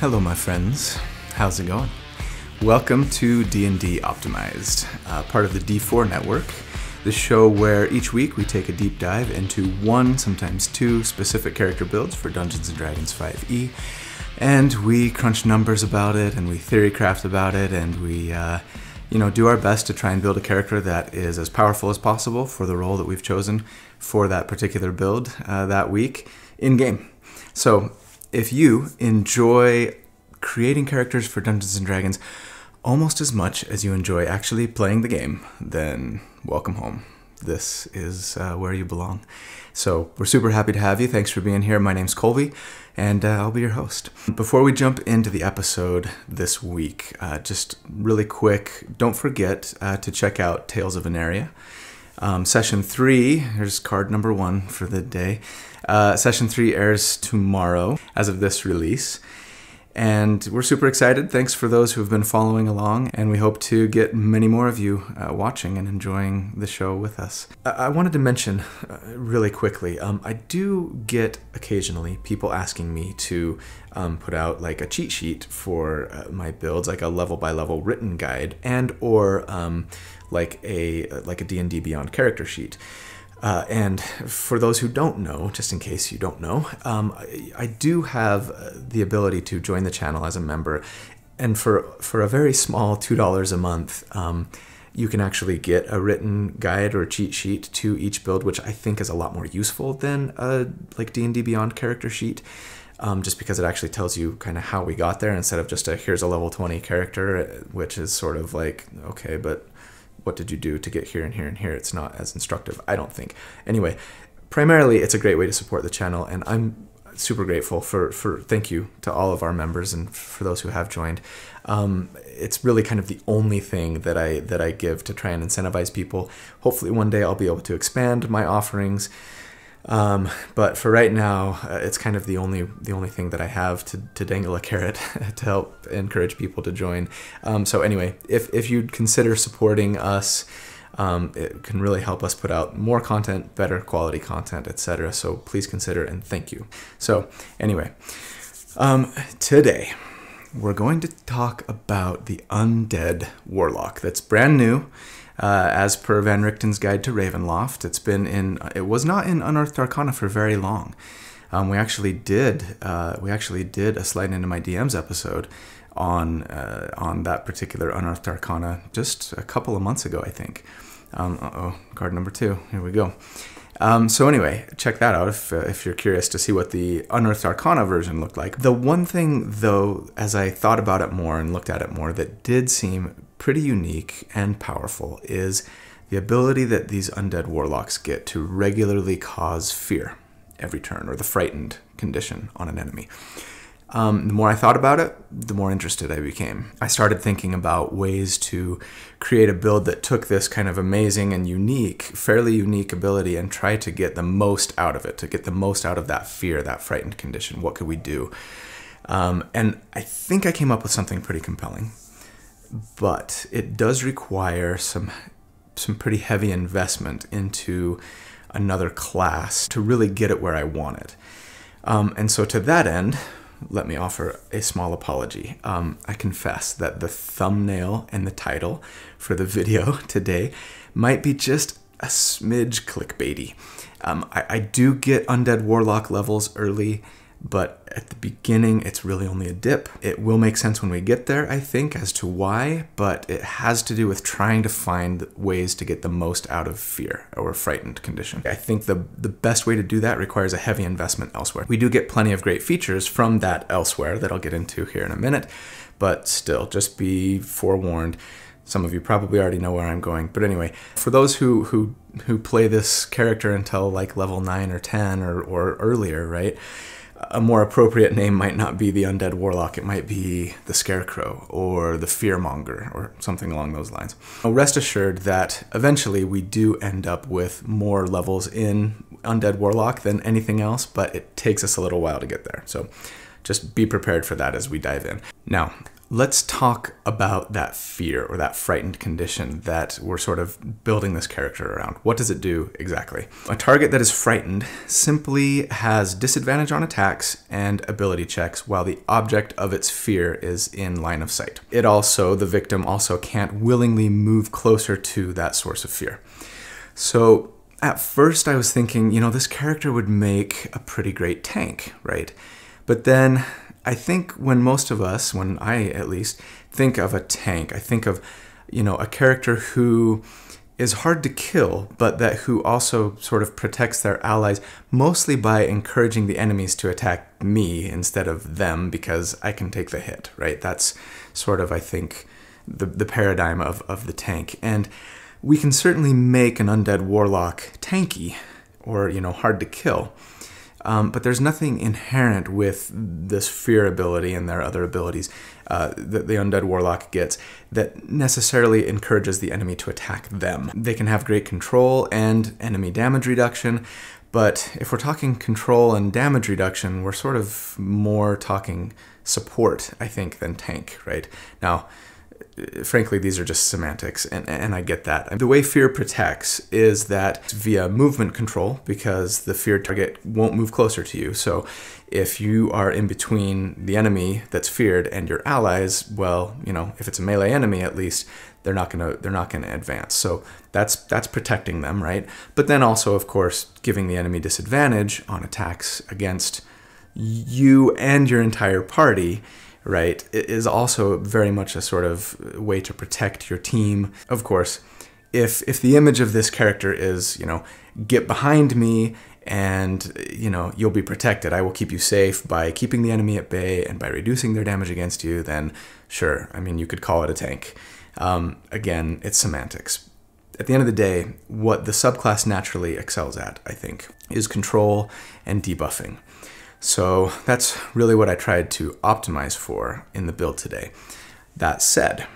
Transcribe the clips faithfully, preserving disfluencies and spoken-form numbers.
Hello my friends, how's it going? Welcome to D and D Optimized, uh, part of the D four Network, the show where each week we take a deep dive into one, sometimes two, specific character builds for Dungeons and Dragons five E, and we crunch numbers about it, and we theorycraft about it, and we uh, you know, do our best to try and build a character that is as powerful as possible for the role that we've chosen for that particular build uh, that week in-game. So, if you enjoy creating characters for Dungeons and Dragons almost as much as you enjoy actually playing the game, then welcome home. This is uh, where you belong. So we're super happy to have you. Thanks for being here. My name's Colby, and uh, I'll be your host. Before we jump into the episode this week, uh, just really quick, don't forget uh, to check out Tales of Aenaria. Um, session three, here's card number one for the day. Uh, session three airs tomorrow as of this release, and we're super excited. Thanks for those who have been following along, and we hope to get many more of you uh, watching and enjoying the show with us. I, I wanted to mention uh, really quickly, um, I do get occasionally people asking me to um, put out like a cheat sheet for uh, my builds, like a level by level written guide, and or um, like a like a D and D Beyond character sheet. Uh, and for those who don't know, just in case you don't know, um, I, I do have the ability to join the channel as a member, and for, for a very small two dollars a month, um, you can actually get a written guide or cheat sheet to each build, which I think is a lot more useful than a like D and D Beyond character sheet, um, just because it actually tells you kind of how we got there instead of just a here's a level twenty character, which is sort of like, okay, but what did you do to get here and here and here? It's not as instructive, I don't think. Anyway, primarily it's a great way to support the channel, and I'm super grateful for, for thank you to all of our members and for those who have joined. Um, it's really kind of the only thing that I, that I give to try and incentivize people. Hopefully one day I'll be able to expand my offerings. Um, but for right now, uh, it's kind of the only the only thing that I have to, to dangle a carrot to help encourage people to join. Um, so anyway, if, if you'd consider supporting us, um, it can really help us put out more content, better quality content, et cetera. So please consider, and thank you. So anyway, um, today we're going to talk about the Undead Warlock. That's brand new. Uh, as per Van Richten's Guide to Ravenloft, it's been in. It was not in Unearthed Arcana for very long. Um, we actually did. Uh, we actually did a Slide Into My D Ms episode on uh, on that particular Unearthed Arcana just a couple of months ago, I think. Um, uh oh, card number two. Here we go. Um, so anyway, check that out if, uh, if you're curious to see what the Unearthed Arcana version looked like. The one thing, though, as I thought about it more and looked at it more, that did seem pretty unique and powerful is the ability that these Undead Warlocks get to regularly cause fear every turn, or the frightened condition on an enemy. Um, the more I thought about it, the more interested I became. I started thinking about ways to create a build that took this kind of amazing and unique, fairly unique ability and try to get the most out of it, to get the most out of that fear, that frightened condition. What could we do? Um, and I think I came up with something pretty compelling, but it does require some, some pretty heavy investment into another class to really get it where I want it. Um, and so to that end, let me offer a small apology. Um, I confess that the thumbnail and the title for the video today might be just a smidge clickbaity. Um, I, I do get Undead Warlock levels early, but at the beginning it's really only a dip. It will make sense when we get there, I think, as to why, but it has to do with trying to find ways to get the most out of fear or frightened condition. I think the, the best way to do that requires a heavy investment elsewhere. We do get plenty of great features from that elsewhere that I'll get into here in a minute, but still, just be forewarned. Some of you probably already know where I'm going, but anyway, for those who who, who play this character until like level nine or ten or, or earlier, right? A more appropriate name might not be the Undead Warlock, it might be the Scarecrow or the Fearmonger or something along those lines. Now, rest assured that eventually we do end up with more levels in Undead Warlock than anything else, but it takes us a little while to get there. So just be prepared for that as we dive in. Now, let's talk about that fear or that frightened condition that we're sort of building this character around. What does it do exactly? A target that is frightened simply has disadvantage on attacks and ability checks while the object of its fear is in line of sight. It also, the victim also can't willingly move closer to that source of fear. So at first I was thinking, you know, this character would make a pretty great tank, right? But then I think when most of us, when I at least, think of a tank, I think of, you know, a character who is hard to kill, but that who also sort of protects their allies, mostly by encouraging the enemies to attack me instead of them, because I can take the hit, right? That's sort of, I think, the, the paradigm of, of the tank. And we can certainly make an Undead Warlock tanky, or, you know, hard to kill. Um, but there's nothing inherent with this fear ability and their other abilities uh, that the Undead Warlock gets that necessarily encourages the enemy to attack them. They can have great control and enemy damage reduction, but if we're talking control and damage reduction, we're sort of more talking support, I think, than tank, right? Now, frankly, these are just semantics, and, and I get that. The way fear protects is that via movement control, because the feared target won't move closer to you. So if you are in between the enemy that's feared and your allies, well, you know, if it's a melee enemy, at least they're not gonna they're not gonna advance. So that's that's protecting them, right? But then also, of course, giving the enemy disadvantage on attacks against you and your entire party, right, it is also very much a sort of way to protect your team. Of course, if if the image of this character is, you know, get behind me and, you know, you'll be protected, I will keep you safe by keeping the enemy at bay and by reducing their damage against you, then sure, I mean, you could call it a tank. Um, again, it's semantics. At the end of the day, what the subclass naturally excels at, I think, is control and debuffing. So that's really what I tried to optimize for in the build today. That said,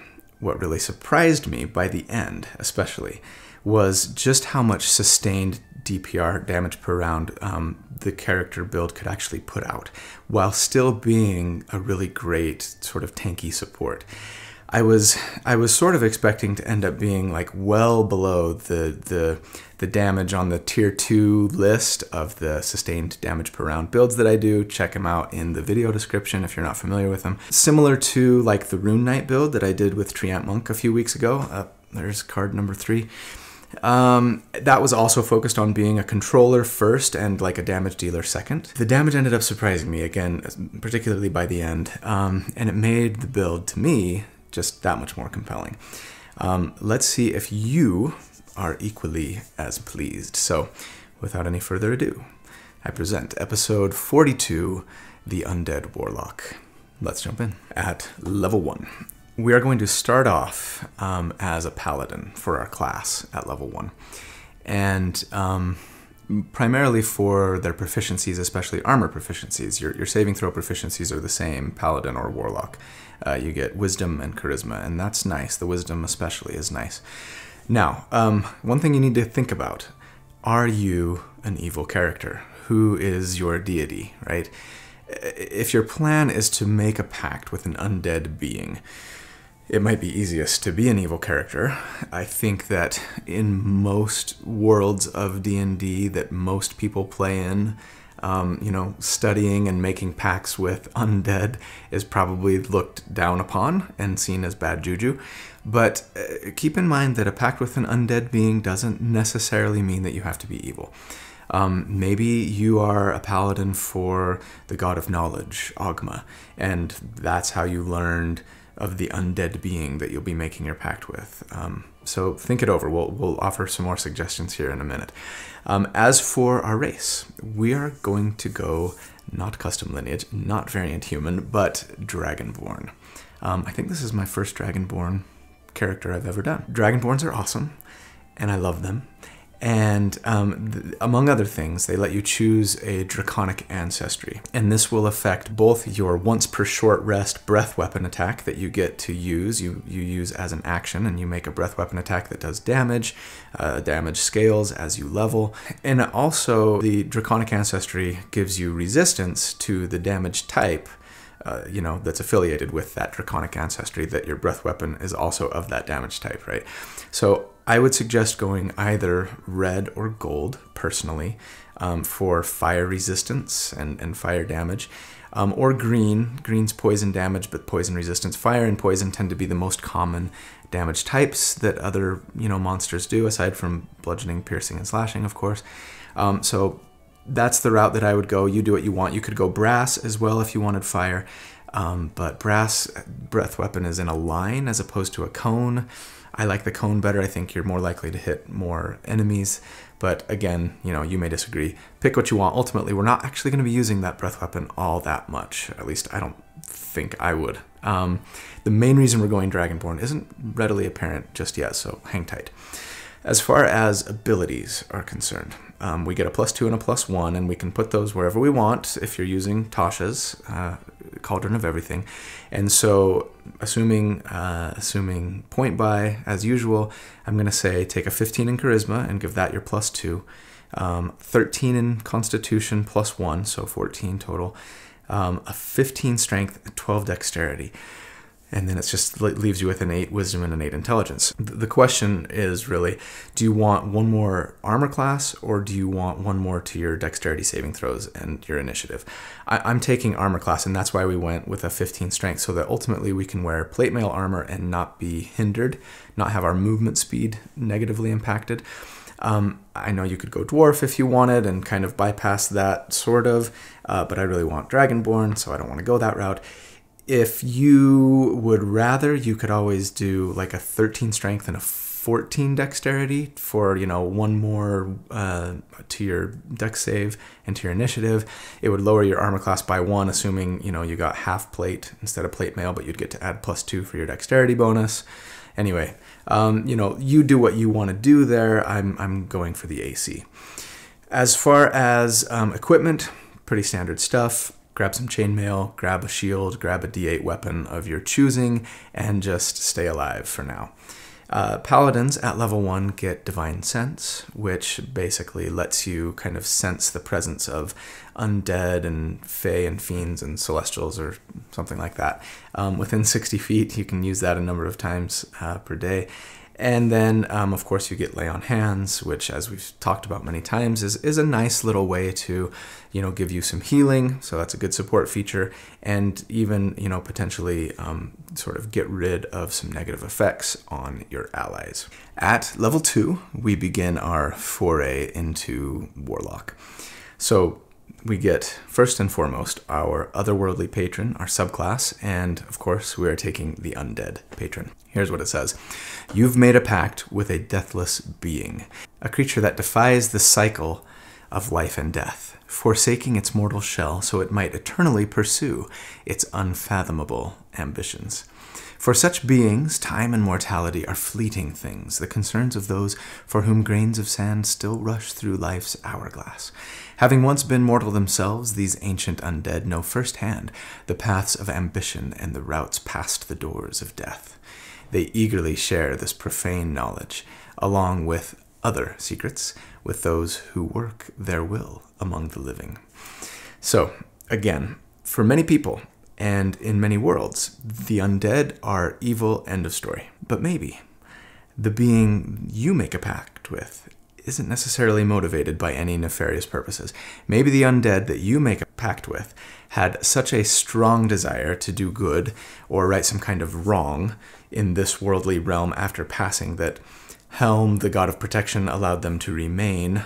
what really surprised me by the end, especially, was just how much sustained D P R, damage per round, um, the character build could actually put out, while still being a really great sort of tanky support. I was I was sort of expecting to end up being like well below the the the damage on the tier two list of the sustained damage per round builds that I do. Check them out in the video description if you're not familiar with them. Similar to like the Rune Knight build that I did with Treant Monk a few weeks ago. Uh, there's card number three. Um, that was also focused on being a controller first and like a damage dealer second. The damage ended up surprising me again, particularly by the end, um, and it made the build to me just that much more compelling. Um, let's see if you are equally as pleased. So without any further ado, I present episode forty-two, The Undead Warlock. Let's jump in. At level one, we are going to start off um, as a paladin for our class at level one. And um, primarily for their proficiencies, especially armor proficiencies. Your, your saving throw proficiencies are the same, paladin or warlock. Uh, you get wisdom and charisma, and that's nice. The wisdom especially is nice. Now, um, one thing you need to think about, are you an evil character? Who is your deity, right? If your plan is to make a pact with an undead being, it might be easiest to be an evil character. I think that in most worlds of D and D that most people play in, Um, you know, studying and making pacts with undead is probably looked down upon and seen as bad juju. But uh, keep in mind that a pact with an undead being doesn't necessarily mean that you have to be evil. Um, maybe you are a paladin for the god of knowledge, Ogma, and that's how you learned of the undead being that you'll be making your pact with. Um, so think it over. We'll, we'll offer some more suggestions here in a minute. Um, as for our race, we are going to go not custom lineage, not variant human, but Dragonborn. Um, I think this is my first Dragonborn character I've ever done. Dragonborns are awesome, and I love them. And um, among other things, they let you choose a draconic ancestry. And this will affect both your once per short rest breath weapon attack that you get to use. You, you use as an action, and you make a breath weapon attack that does damage. Uh, damage scales as you level. And also, the draconic ancestry gives you resistance to the damage type uh, you know, that's affiliated with that draconic ancestry, that your breath weapon is also of that damage type, right? So I would suggest going either red or gold, personally, um, for fire resistance and, and fire damage, um, or green. Green's poison damage, but poison resistance. Fire and poison tend to be the most common damage types that other, you know, monsters do, aside from bludgeoning, piercing, and slashing, of course. Um, so that's the route that I would go. You do what you want. You could go brass as well if you wanted fire, um, but brass breath weapon is in a line as opposed to a cone. I like the cone better. I think you're more likely to hit more enemies, but again, you know, you may disagree. Pick what you want. Ultimately, we're not actually going to be using that breath weapon all that much. At least I don't think I would. Um, the main reason we're going Dragonborn isn't readily apparent just yet, so hang tight. As far as abilities are concerned, um, we get a plus two and a plus one, and we can put those wherever we want if you're using Tasha's uh, Cauldron of Everything. And so, assuming uh, assuming point buy as usual, I'm going to say take a fifteen in Charisma and give that your plus two, um, thirteen in Constitution plus one, so fourteen total, um, a fifteen Strength, twelve Dexterity. And then it's just leaves you with an eight wisdom and an eight intelligence. The question is really, do you want one more armor class, or do you want one more to your dexterity saving throws and your initiative? I, I'm taking armor class, and that's why we went with a fifteen strength, so that ultimately we can wear plate mail armor and not be hindered, not have our movement speed negatively impacted. Um, I know you could go dwarf if you wanted and kind of bypass that sort of, uh, but I really want dragonborn, so I don't want to go that route. If you would rather, you could always do like a thirteen strength and a fourteen dexterity for, you know, one more uh, to your dex save and to your initiative. It would lower your armor class by one, assuming, you know, you got half plate instead of plate mail, but you'd get to add plus two for your dexterity bonus. Anyway, um, you know, you do what you want to do there. I'm, I'm going for the A C. As far as um, equipment, pretty standard stuff. Grab some chainmail, grab a shield, grab a D eight weapon of your choosing, and just stay alive for now. Uh, paladins at level one get Divine Sense, which basically lets you kind of sense the presence of undead and fae and fiends and celestials or something like that. Um, within sixty feet, you can use that a number of times uh, per day. And then, um, of course, you get Lay on Hands, which, as we've talked about many times, is, is a nice little way to, you know, give you some healing. So that's a good support feature, and even, you know, potentially um, sort of get rid of some negative effects on your allies. At level two, we begin our foray into Warlock. So we get, first and foremost, our Otherworldly Patron, our subclass, and, of course, we are taking the Undead Patron. Here's what it says. You've made a pact with a deathless being, a creature that defies the cycle of life and death, forsaking its mortal shell so it might eternally pursue its unfathomable ambitions. For such beings, time and mortality are fleeting things, the concerns of those for whom grains of sand still rush through life's hourglass. Having once been mortal themselves, these ancient undead know firsthand the paths of ambition and the routes past the doors of death. They eagerly share this profane knowledge, along with other secrets, with those who work their will among the living. So, again, for many people, and in many worlds, the undead are evil, end of story. But maybe the being you make a pact with isn't necessarily motivated by any nefarious purposes. Maybe the undead that you make a pact with had such a strong desire to do good or right some kind of wrong in this worldly realm after passing that Helm, the god of protection, allowed them to remain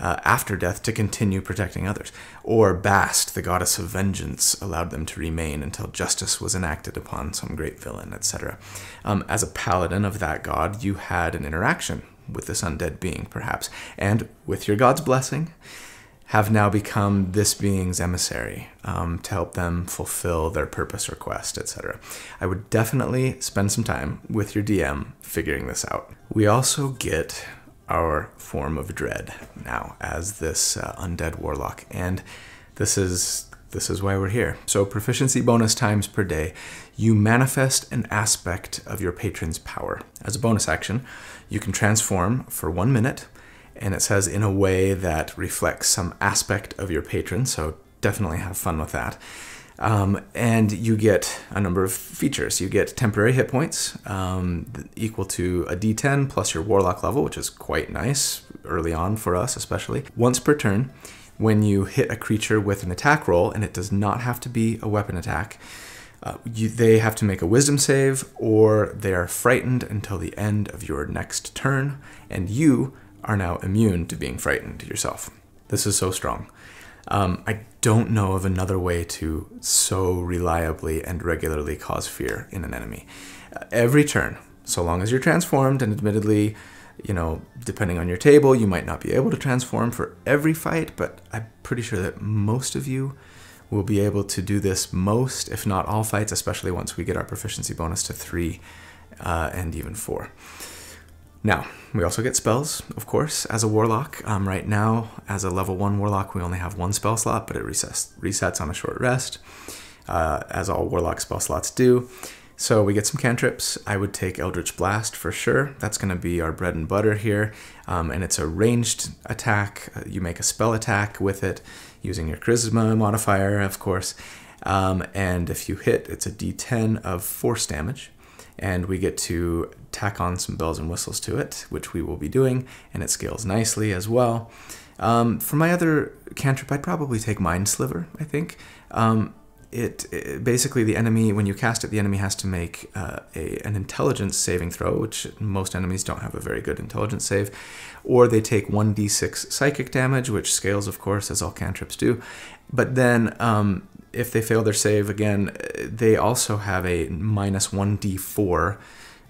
Uh, after death to continue protecting others. Or Bast, the goddess of vengeance, allowed them to remain until justice was enacted upon some great villain, et cetera. Um, as a paladin of that god, you had an interaction with this undead being, perhaps, and with your god's blessing, have now become this being's emissary um, to help them fulfill their purpose or quest, et cetera. I would definitely spend some time with your D M figuring this out. We also get our form of dread now as this uh, undead warlock, and this is this is why we're here. So proficiency bonus times per day, you manifest an aspect of your patron's power. As a bonus action, you can transform for one minute, and it says in a way that reflects some aspect of your patron. So definitely have fun with that. Um, and you get a number of features. You get temporary hit points um, equal to a d ten plus your warlock level, which is quite nice early on for us especially. Once per turn, when you hit a creature with an attack roll, and it does not have to be a weapon attack, uh, you, they have to make a wisdom save, or they are frightened until the end of your next turn, and you are now immune to being frightened yourself. This is so strong. Um, I don't know of another way to so reliably and regularly cause fear in an enemy. Uh, every turn, so long as you're transformed, and admittedly, you know, depending on your table, you might not be able to transform for every fight, but I'm pretty sure that most of you will be able to do this most, if not all fights, especially once we get our proficiency bonus to three uh, and even four. Now, we also get spells, of course, as a warlock. Um, right now, as a level one warlock, we only have one spell slot, but it resets, resets on a short rest, uh, as all warlock spell slots do. So we get some cantrips. I would take Eldritch Blast for sure. That's gonna be our bread and butter here. Um, and it's a ranged attack. You make a spell attack with it using your charisma modifier, of course. Um, and if you hit, it's a d ten of force damage. And we get to tack on some bells and whistles to it, which we will be doing, and it scales nicely as well. Um, for my other cantrip, I'd probably take Mind Sliver, I think. Um, It, it basically, the enemy, when you cast it, the enemy has to make uh, a, an intelligence saving throw, which most enemies don't have a very good intelligence save, or they take one d six psychic damage, which scales, of course, as all cantrips do. But then um, if they fail their save again, they also have a minus one d four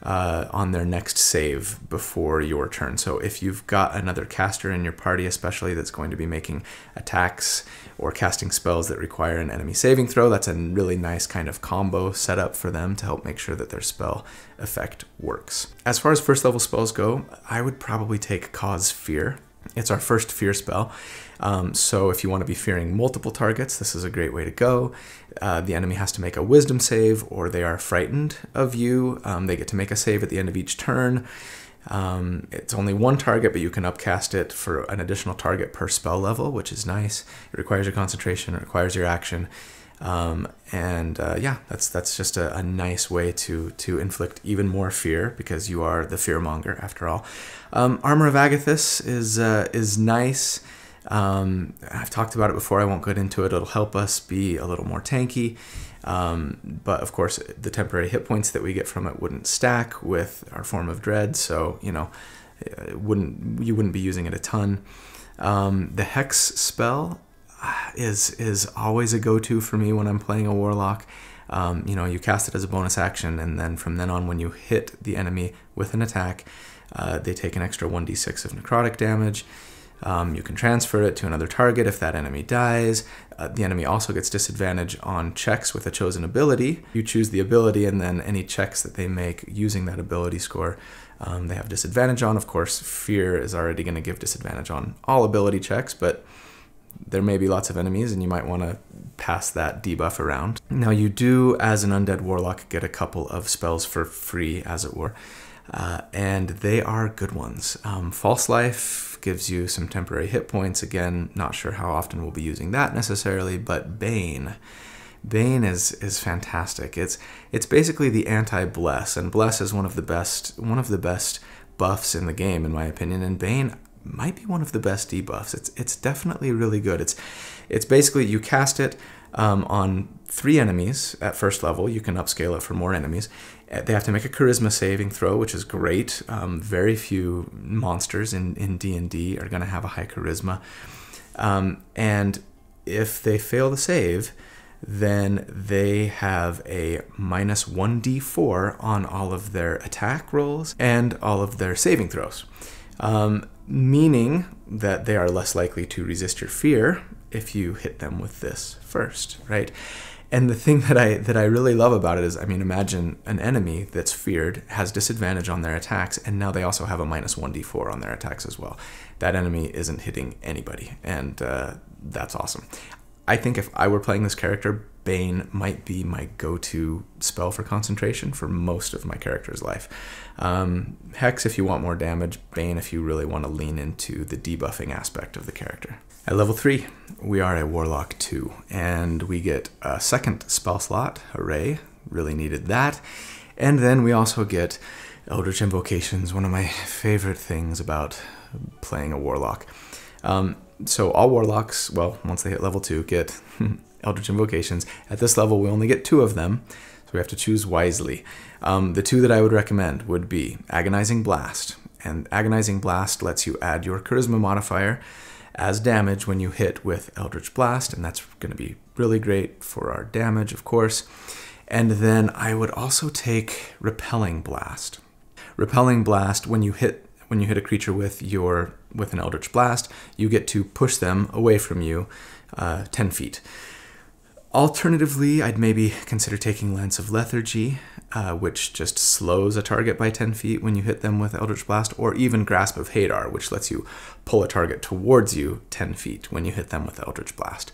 uh, on their next save before your turn. So if you've got another caster in your party, especially, that's going to be making attacks or casting spells that require an enemy saving throw, that's a really nice kind of combo setup for them to help make sure that their spell effect works. As far as first level spells go, I would probably take Cause Fear. It's our first fear spell. Um, so if you want to be fearing multiple targets, this is a great way to go. Uh, the enemy has to make a wisdom save, or they are frightened of you. Um, they get to make a save at the end of each turn. Um, it's only one target, but you can upcast it for an additional target per spell level, which is nice. It requires your concentration, it requires your action. Um, and uh, yeah, that's that's just a, a nice way to to inflict even more fear, because you are the fearmonger after all. Um, Armor of Agathis is, uh, is nice. Um, I've talked about it before, I won't get into it. It'll help us be a little more tanky. Um, but of course, the temporary hit points that we get from it wouldn't stack with our form of dread, so you know, it wouldn't you wouldn't be using it a ton. Um, the hex spell is is always a go-to for me when I'm playing a warlock. Um, you know, you cast it as a bonus action, and then from then on, when you hit the enemy with an attack, uh, they take an extra one d six of necrotic damage. Um, you can transfer it to another target if that enemy dies. Uh, the enemy also gets disadvantage on checks with a chosen ability. You choose the ability, and then any checks that they make using that ability score, um, they have disadvantage on. Of course, fear is already going to give disadvantage on all ability checks, but there may be lots of enemies, and you might want to pass that debuff around. Now, you do, as an undead warlock, get a couple of spells for free, as it were, uh, and they are good ones. Um, False Life gives you some temporary hit points. Again, not sure how often we'll be using that necessarily, but Bane. Bane is is fantastic. It's it's basically the anti-Bless, and Bless is one of the best one of the best buffs in the game, in my opinion, and Bane might be one of the best debuffs. It's it's definitely really good. It's it's basically you cast it um, on three enemies at first level. You can upscale it for more enemies. They have to make a charisma saving throw, which is great. Um, very few monsters in, in D and D are going to have a high charisma. Um, and if they fail the save, then they have a minus one d four on all of their attack rolls and all of their saving throws. Um, meaning that they are less likely to resist your fear if you hit them with this first, right? And the thing that I that I really love about it is, I mean, imagine an enemy that's feared has disadvantage on their attacks, and now they also have a minus one d four on their attacks as well. That enemy isn't hitting anybody, and uh, that's awesome. I think if I were playing this character, Bane might be my go-to spell for concentration for most of my character's life. Um, Hex if you want more damage, Bane if you really want to lean into the debuffing aspect of the character. At level three, we are a Warlock two, and we get a second spell slot. Hooray, really needed that. And then we also get Eldritch Invocations, one of my favorite things about playing a Warlock. Um, so all Warlocks, well, once they hit level two, get Eldritch Invocations. At this level, we only get two of them, so we have to choose wisely. Um, the two that I would recommend would be Agonizing Blast, and Agonizing Blast lets you add your Charisma modifier as damage when you hit with Eldritch Blast, and that's going to be really great for our damage, of course. And then I would also take Repelling Blast. Repelling Blast, when you hit when you hit a creature with your with an Eldritch Blast, you get to push them away from you uh, ten feet. Alternatively, I'd maybe consider taking Lance of Lethargy, uh, which just slows a target by ten feet when you hit them with Eldritch Blast, or even Grasp of Hadar, which lets you pull a target towards you ten feet when you hit them with Eldritch Blast.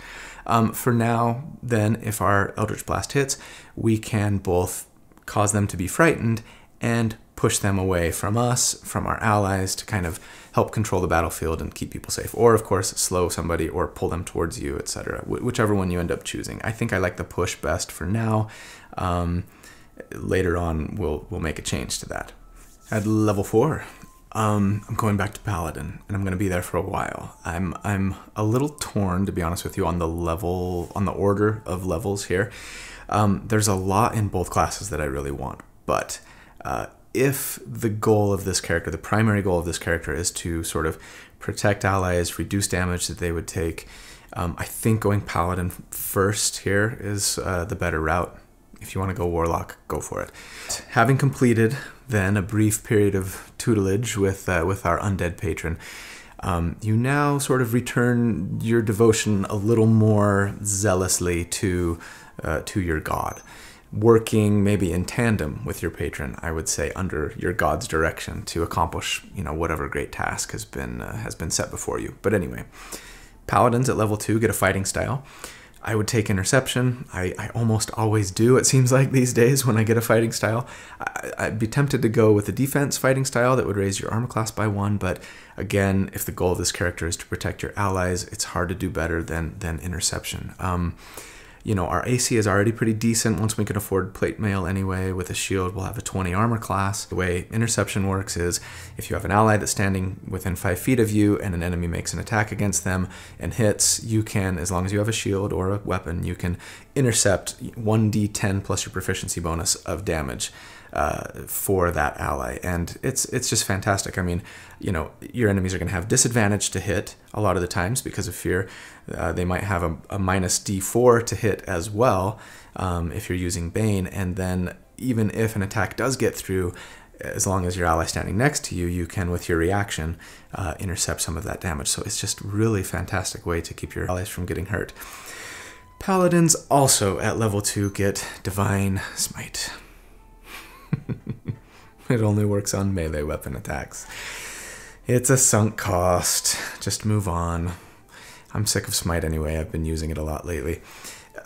Um, for now, then, if our Eldritch Blast hits, we can both cause them to be frightened and push them away from us, from our allies, to kind of help control the battlefield and keep people safe. Or, of course, slow somebody or pull them towards you, et cetera. Whichever one you end up choosing. I think I like the push best for now. Um, later on, we'll, we'll make a change to that. At level four, um, I'm going back to Paladin, and I'm going to be there for a while. I'm, I'm a little torn, to be honest with you, on the level, on the order of levels here. Um, there's a lot in both classes that I really want, but uh, if the goal of this character, the primary goal of this character, is to sort of protect allies, reduce damage that they would take, um, I think going Paladin first here is uh, the better route. If you want to go Warlock, go for it. Having completed, then, a brief period of tutelage with, uh, with our undead patron, um, you now sort of return your devotion a little more zealously to, uh, to your god. Working maybe in tandem with your patron, I would say, under your god's direction to accomplish, you know, whatever great task has been uh, has been set before you. But anyway, Paladins at level two get a fighting style. I would take Interception. I, I almost always do, it seems like, these days when I get a fighting style. I, I'd be tempted to go with a defense fighting style that would raise your armor class by one, but again, if the goal of this character is to protect your allies, it's hard to do better than, than Interception. Um, You know, our A C is already pretty decent once we can afford plate mail anyway. With a shield, we'll have a twenty armor class. The way Interception works is if you have an ally that's standing within five feet of you and an enemy makes an attack against them and hits, you can, as long as you have a shield or a weapon, you can intercept one d ten plus your proficiency bonus of damage Uh, for that ally, and it's it's just fantastic. I mean, you know, your enemies are going to have disadvantage to hit a lot of the times because of fear. Uh, they might have a, a minus d four to hit as well um, if you're using Bane, and then even if an attack does get through, as long as your ally standing next to you, you can, with your reaction, uh, intercept some of that damage. So it's just really fantastic way to keep your allies from getting hurt. Paladins also at level two get Divine Smite. It only works on melee weapon attacks. It's a sunk cost. Just move on. I'm sick of Smite anyway. I've been using it a lot lately.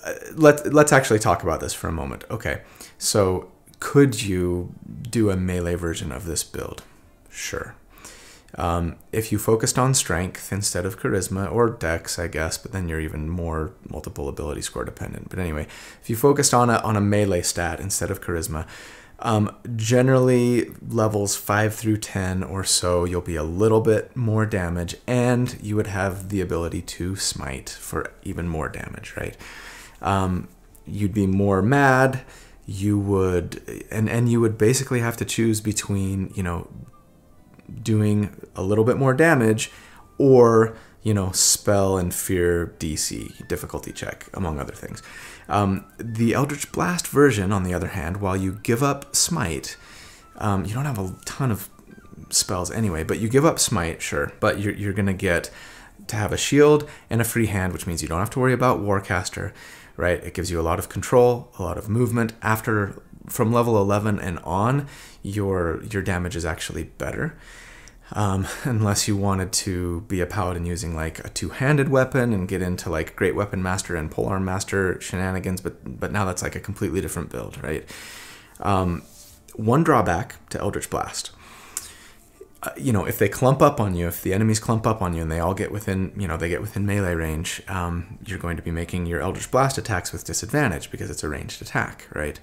Uh, let, let's actually talk about this for a moment. Okay, so could you do a melee version of this build? Sure. Um, if you focused on strength instead of charisma, or dex, I guess, but then you're even more multiple ability score dependent. But anyway, if you focused on a, on a melee stat instead of charisma, Um, generally levels five through ten or so, you'll be a little bit more damage, and you would have the ability to smite for even more damage, right? Um, you'd be more mad, you would, and, and you would basically have to choose between, you know, doing a little bit more damage or, you know, spell and fear D C, difficulty check, among other things. Um, the Eldritch Blast version, on the other hand, while you give up Smite, um, you don't have a ton of spells anyway, but you give up Smite, sure, but you're, you're going to get to have a shield and a free hand, which means you don't have to worry about Warcaster, right? It gives you a lot of control, a lot of movement. After, from level eleven and on, your, your damage is actually better. Um, unless you wanted to be a paladin using like a two-handed weapon and get into like Great Weapon Master and Polearm Master shenanigans, but but now that's like a completely different build, right? Um, one drawback to Eldritch Blast, uh, you know, if they clump up on you, if the enemies clump up on you and they all get within, you know, they get within melee range, um, you're going to be making your Eldritch Blast attacks with disadvantage because it's a ranged attack, right?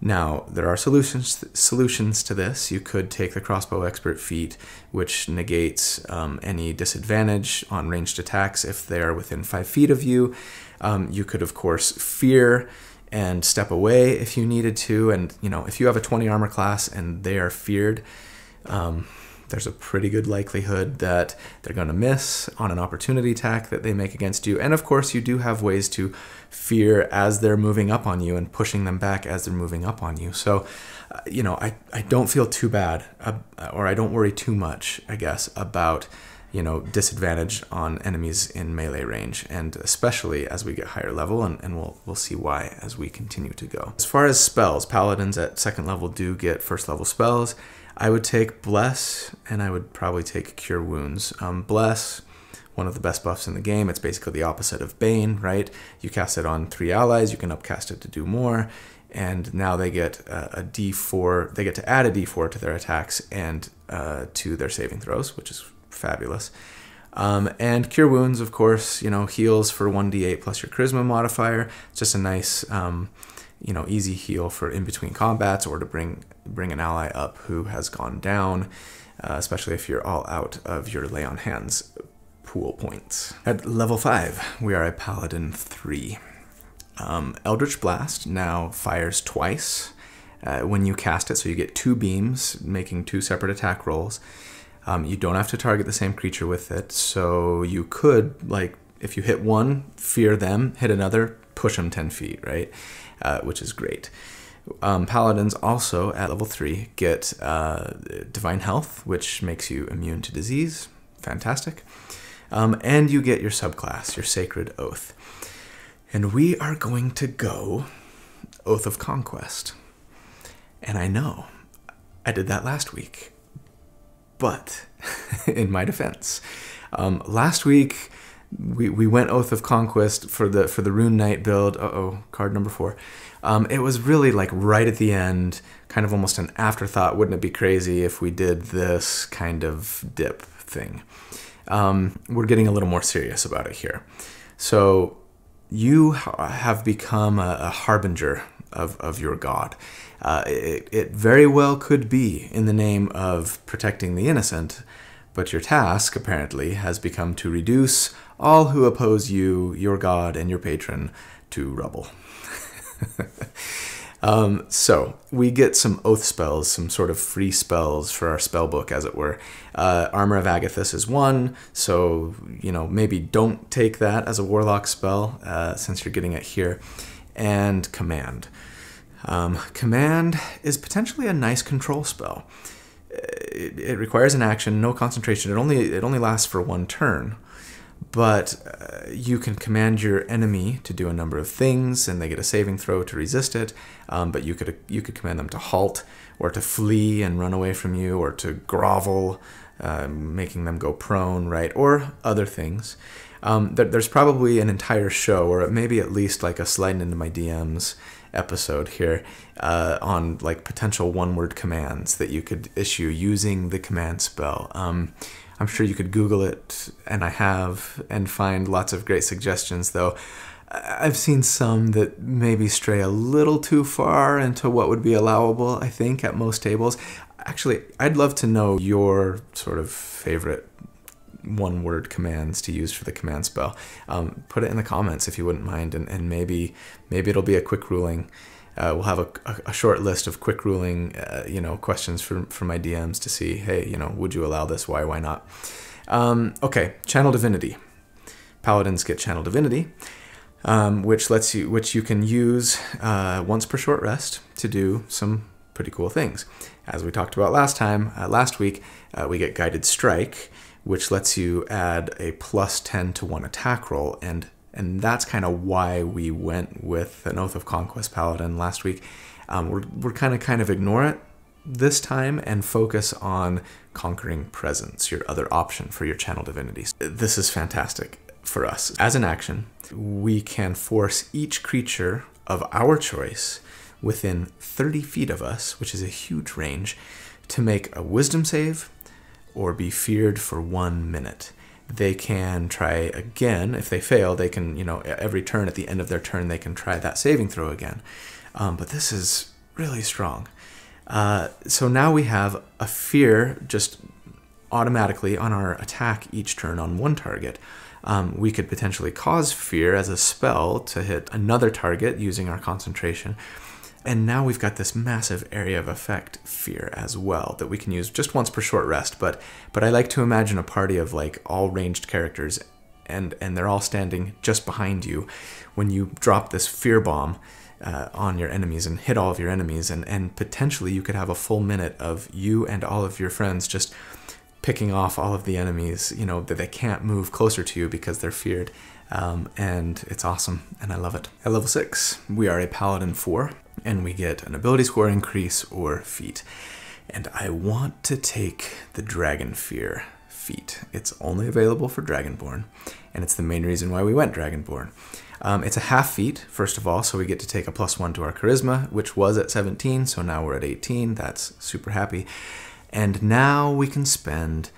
Now, there are solutions solutions to this. You could take the Crossbow Expert feat, which negates um, any disadvantage on ranged attacks if they are within five feet of you. Um, you could, of course, fear and step away if you needed to. And, you know, if you have a twenty armor class and they are feared, um, there's a pretty good likelihood that they're going to miss on an opportunity attack that they make against you. And of course, you do have ways to fear as they're moving up on you and pushing them back as they're moving up on you. So, uh, you know, I, I don't feel too bad, uh, or I don't worry too much, I guess, about, you know, disadvantage on enemies in melee range, and especially as we get higher level, and, and we'll, we'll see why as we continue to go. As far as spells, paladins at second level do get first level spells. I would take Bless, and I would probably take Cure Wounds. Um, Bless, one of the best buffs in the game. It's basically the opposite of Bane, right? You cast it on three allies, you can upcast it to do more, and now they get a, a D four, they get to add a D four to their attacks and uh, to their saving throws, which is fabulous. Um, and Cure Wounds, of course, you know, heals for one D eight plus your Charisma modifier. It's just a nice, um, you know, easy heal for in between combats, or to bring bring an ally up who has gone down, uh, especially if you're all out of your Lay on Hands pool points. At level five, we are a Paladin three. Um, Eldritch Blast now fires twice uh, when you cast it, so you get two beams, making two separate attack rolls. Um, you don't have to target the same creature with it, so you could, like, if you hit one, fear them, hit another, push them ten feet, right? Uh, which is great. Um, paladins also at level three get uh, Divine Health, which makes you immune to disease. Fantastic. Um, and you get your subclass, your Sacred Oath. And we are going to go Oath of Conquest. And I know, I did that last week. But, in my defense, um, last week we, we went Oath of Conquest for the for the Rune Knight build. Uh-oh, card number four. Um, it was really like right at the end, kind of almost an afterthought. Wouldn't it be crazy if we did this kind of dip thing? Um, we're getting a little more serious about it here. So, you have become a, a harbinger of, of your god. Uh, it, it very well could be in the name of protecting the innocent, but your task, apparently, has become to reduce all who oppose you, your god, and your patron to rubble. um, so, we get some oath spells, some sort of free spells for our spellbook, as it were. Uh, Armor of Agathis is one, so, you know, maybe don't take that as a warlock spell, uh, since you're getting it here. And Command. Um, command is potentially a nice control spell. It, it requires an action, no concentration. It only it only lasts for one turn, but uh, you can command your enemy to do a number of things, and they get a saving throw to resist it. Um, but you could you could command them to halt, or to flee and run away from you, or to grovel, uh, making them go prone, right, or other things. Um, there, there's probably an entire show, or maybe at least like a sliding into my D Ms episode here, uh, on like potential one-word commands that you could issue using the command spell. Um, I'm sure you could Google it, and I have, and find lots of great suggestions, though I've seen some that maybe stray a little too far into what would be allowable, I think, at most tables. Actually, I'd love to know your sort of favorite one-word commands to use for the command spell. Um, put it in the comments if you wouldn't mind, and, and maybe maybe it'll be a quick ruling. Uh, we'll have a, a short list of quick ruling, uh, you know, questions for for my D Ms to see. Hey, you know, would you allow this? Why? Why not? Um, okay, Channel Divinity. Paladins get Channel Divinity, um, which lets you which you can use uh, once per short rest to do some pretty cool things. As we talked about last time, uh, last week, uh, we get Guided Strike, which lets you add a plus ten to one attack roll, and and that's kind of why we went with an Oath of Conquest Paladin last week. Um, we're we're kind of kind of ignore it this time and focus on Conquering Presence, your other option for your channel divinities. This is fantastic for us. As an action, we can force each creature of our choice within thirty feet of us, which is a huge range, to make a wisdom save or be feared for one minute. They can try again. If they fail, they can, you know, every turn at the end of their turn, they can try that saving throw again. Um, but this is really strong. Uh, so now we have a fear just automatically on our attack each turn on one target. Um, we could potentially cause fear as a spell to hit another target using our concentration. And now we've got this massive area of effect fear as well that we can use just once per short rest. But but I like to imagine a party of like all ranged characters, and, and they're all standing just behind you when you drop this fear bomb uh, on your enemies and hit all of your enemies. And, and potentially you could have a full minute of you and all of your friends just picking off all of the enemies, you know, that they can't move closer to you because they're feared. Um, and it's awesome, and I love it. At level six, we are a Paladin four, and we get an ability score increase or feat. And I want to take the Dragon Fear feat. It's only available for Dragonborn, and it's the main reason why we went Dragonborn. Um, it's a half feat, first of all, so we get to take a plus one to our Charisma, which was at seventeen, so now we're at eighteen. That's super happy. And now we can spend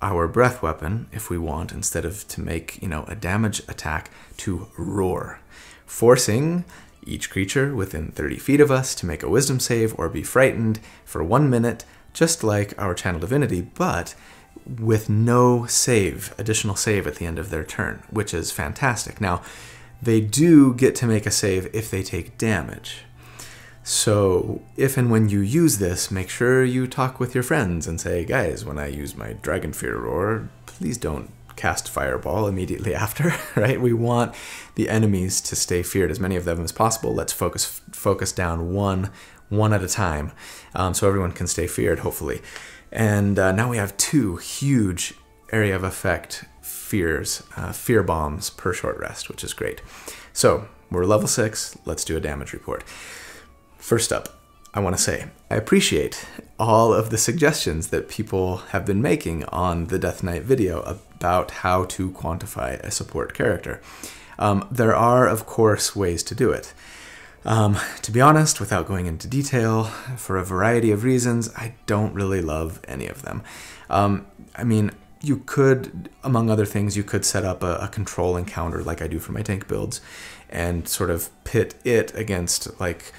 our breath weapon, if we want, instead of to make, you know, a damage attack, to roar, forcing each creature within thirty feet of us to make a wisdom save or be frightened for one minute, just like our channel divinity, but with no save, additional save at the end of their turn, which is fantastic. Now, they do get to make a save if they take damage. So if and when you use this, make sure you talk with your friends and say, guys, when I use my Dragon Fear Roar, please don't cast Fireball immediately after, right? We want the enemies to stay feared, as many of them as possible. Let's focus focus down one, one at a time, um, so everyone can stay feared, hopefully. And uh, now we have two huge area of effect fears, uh, fear bombs per short rest, which is great. So we're level six, let's do a damage report. First up, I want to say I appreciate all of the suggestions that people have been making on the Death Knight video about how to quantify a support character. Um, there are, of course, ways to do it. Um, to be honest, without going into detail, for a variety of reasons, I don't really love any of them. Um, I mean, you could, among other things, you could set up a, a control encounter like I do for my tank builds and sort of pit it against, like,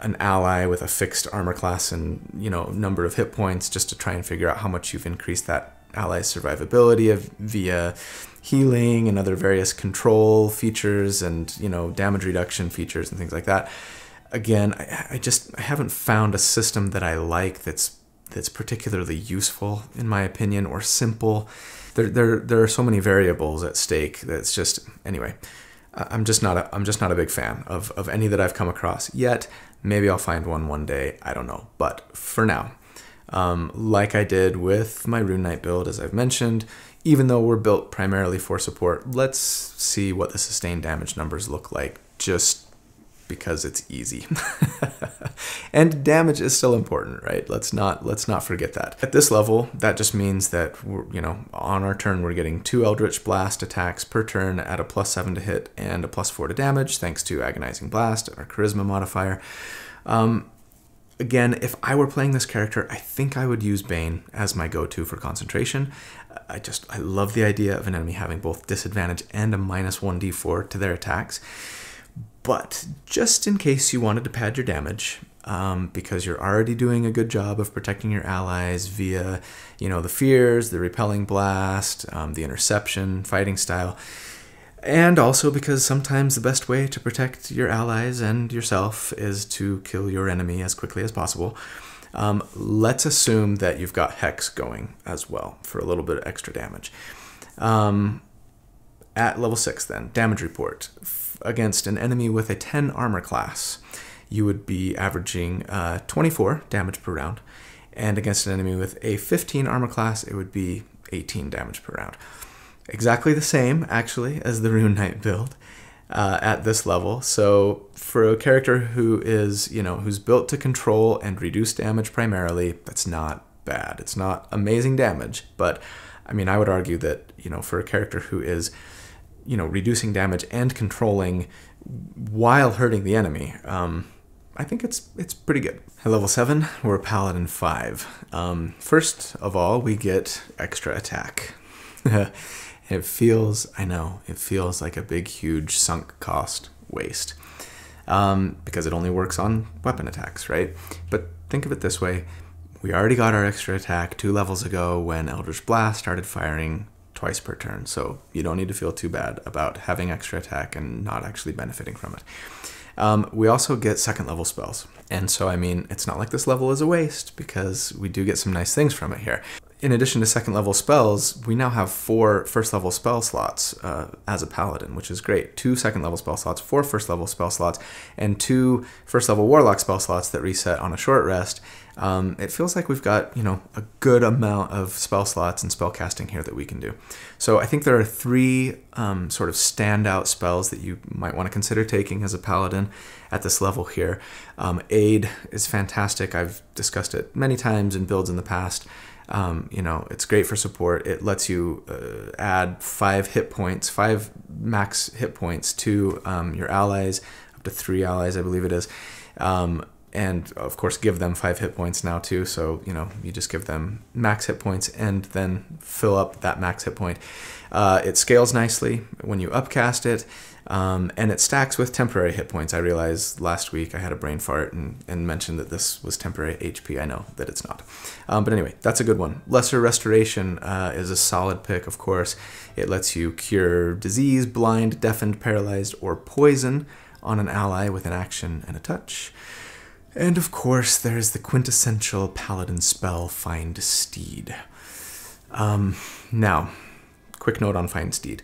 an ally with a fixed armor class and, you know, number of hit points, just to try and figure out how much you've increased that ally's survivability of, via healing and other various control features and, you know, damage reduction features and things like that. Again, I, I just I haven't found a system that I like that's that's particularly useful, in my opinion, or simple. There there there are so many variables at stake that's just, anyway. I'm just not a, I'm just not a big fan of, of any that I've come across yet. Maybe I'll find one one day, I don't know. But for now, um, like I did with my Rune Knight build, as I've mentioned, even though we're built primarily for support, let's see what the sustained damage numbers look like, just because it's easy. And damage is still important, right? Let's not let's not forget that. At this level, that just means that we're, you know, on our turn we're getting two Eldritch Blast attacks per turn at a plus seven to hit and a plus four to damage, thanks to Agonizing Blast, our Charisma modifier. Um, again, if I were playing this character, I think I would use Bane as my go-to for concentration. I just I love the idea of an enemy having both disadvantage and a minus one d four to their attacks. But just in case you wanted to pad your damage, um, because you're already doing a good job of protecting your allies via, you know, the fears, the repelling blast, um, the interception, fighting style, and also because sometimes the best way to protect your allies and yourself is to kill your enemy as quickly as possible, um, let's assume that you've got Hex going as well for a little bit of extra damage. Um, At level six then, damage report. F against an enemy with a ten armor class, you would be averaging uh, twenty-four damage per round. And against an enemy with a fifteen armor class, it would be eighteen damage per round. Exactly the same, actually, as the Rune Knight build. uh, at this level. So for a character who is, you know, who's built to control and reduce damage primarily, that's not bad. It's not amazing damage, but I mean, I would argue that, you know, for a character who is, you know, reducing damage and controlling while hurting the enemy, um, I think it's it's pretty good. At level seven, we're Paladin five. Um, first of all, we get extra attack. It feels, I know, it feels like a big, huge sunk cost waste. Um, because it only works on weapon attacks, right? But think of it this way. We already got our extra attack two levels ago when Eldritch Blast started firing twice per turn, so you don't need to feel too bad about having extra attack and not actually benefiting from it. Um, we also get second level spells, and so I mean, it's not like this level is a waste because we do get some nice things from it here. In addition to second level spells, we now have four first level spell slots uh, as a paladin, which is great. Two second level spell slots, four first level spell slots, and two first level warlock spell slots that reset on a short rest. Um, it feels like we've got, you know, a good amount of spell slots and spell casting here that we can do. So I think there are three um, sort of standout spells that you might want to consider taking as a paladin at this level here. Um, Aid is fantastic. I've discussed it many times in builds in the past. Um, you know, it's great for support. It lets you uh, add five hit points, five max hit points to um, your allies, up to three allies, I believe it is. Um, And of course, give them five hit points now too. So, you know, you just give them max hit points and then fill up that max hit point. Uh, it scales nicely when you upcast it, um, and it stacks with temporary hit points. I realized last week I had a brain fart and, and mentioned that this was temporary H P. I know that it's not. Um, but anyway, that's a good one. Lesser Restoration uh, is a solid pick, of course. It lets you cure disease, blind, deafened, paralyzed, or poison on an ally with an action and a touch. And of course, there's the quintessential paladin spell, Find Steed. Um, now, quick note on Find Steed.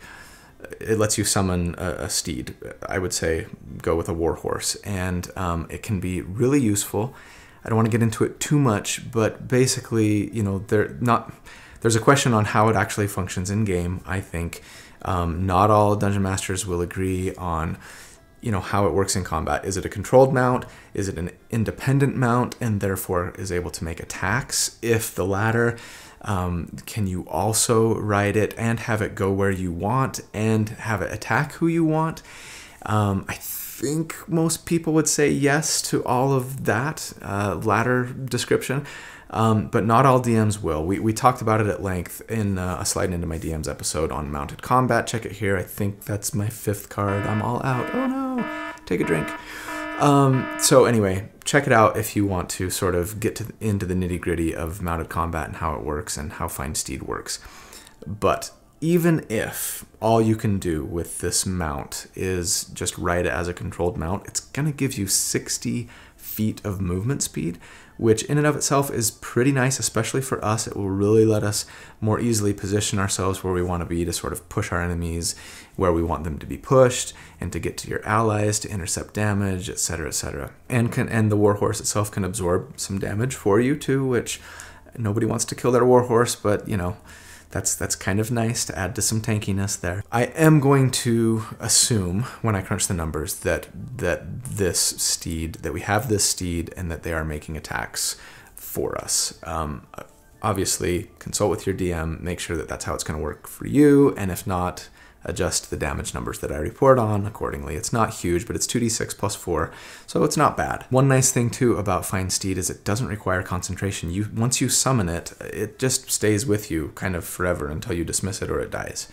It lets you summon a, a steed. I would say go with a warhorse, and um, it can be really useful. I don't want to get into it too much, but basically, you know, they're not. There's a question on how it actually functions in game. I think um, not all dungeon masters will agree on, you know, how it works in combat. Is it a controlled mount? Is it an independent mount and therefore is able to make attacks? If the latter, um, can you also ride it and have it go where you want and have it attack who you want? Um, I think most people would say yes to all of that uh, latter description, um, but not all D Ms will. We, we talked about it at length in uh, a Slide Into My D Ms episode on mounted combat. Check it here. I think that's my fifth card. I'm all out. Oh no. Take a drink. Um, so anyway, check it out if you want to sort of get to the, into the nitty-gritty of mounted combat and how it works and how Find Steed works. But even if all you can do with this mount is just ride it as a controlled mount, it's going to give you sixty feet of movement speed, which in and of itself is pretty nice, especially for us. It will really let us more easily position ourselves where we want to be to sort of push our enemies where we want them to be pushed and to get to your allies, to intercept damage, et cetera, et cetera. And can, and the warhorse itself can absorb some damage for you too, which nobody wants to kill their warhorse, but you know, that's, that's kind of nice to add to some tankiness there. I am going to assume when I crunch the numbers that, that this steed, that we have this steed and that they are making attacks for us. Um, obviously, consult with your D M, make sure that that's how it's going to work for you, and if not, adjust the damage numbers that I report on accordingly. It's not huge, but it's two d six plus four, so it's not bad. One nice thing too about Find Steed is it doesn't require concentration. You, once you summon it, it just stays with you kind of forever until you dismiss it or it dies.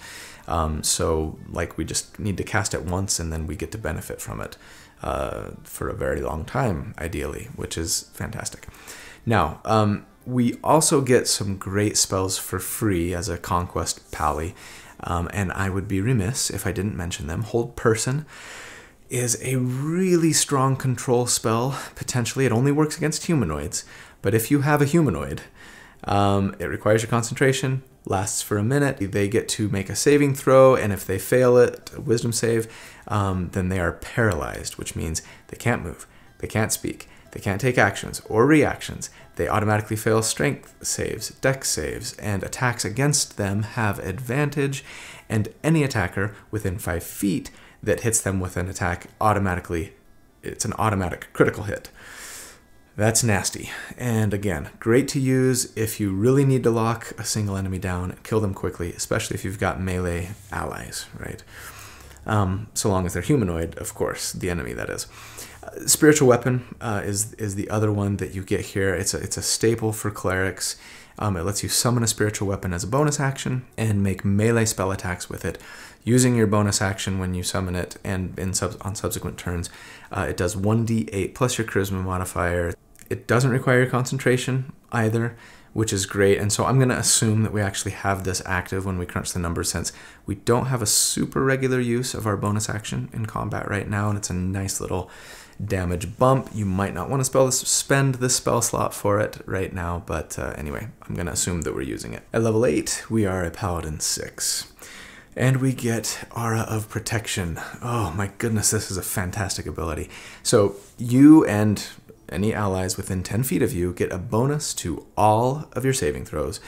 Um, so like we just need to cast it once and then we get to benefit from it uh, for a very long time, ideally, which is fantastic. Now, um, we also get some great spells for free as a conquest pally. Um, and I would be remiss if I didn't mention them. Hold Person is a really strong control spell. Potentially, it only works against humanoids, but if you have a humanoid, um, it requires your concentration, lasts for a minute. They get to make a saving throw, and if they fail it, a wisdom save, um, then they are paralyzed, which means they can't move, they can't speak, they can't take actions or reactions. They automatically fail strength saves, dex saves, and attacks against them have advantage, and any attacker within five feet that hits them with an attack automatically. It's an automatic critical hit. That's nasty. And again, great to use if you really need to lock a single enemy down, kill them quickly, especially if you've got melee allies, right? Um, so long as they're humanoid, of course, the enemy that is. Uh, spiritual weapon uh, is is the other one that you get here. It's a, it's a staple for clerics. Um, it lets you summon a spiritual weapon as a bonus action and make melee spell attacks with it, using your bonus action when you summon it, and in sub on subsequent turns. Uh, it does one d eight plus your charisma modifier. It doesn't require your concentration either, which is great. And so I'm going to assume that we actually have this active when we crunch the numbers, since we don't have a super regular use of our bonus action in combat right now, and it's a nice little damage bump. You might not want to spell this, spend this spell slot for it right now, but uh, anyway, I'm going to assume that we're using it. At level eight, we are a Paladin six. And we get Aura of Protection. Oh my goodness, this is a fantastic ability. So you and any allies within ten feet of you get a bonus to all of your saving throws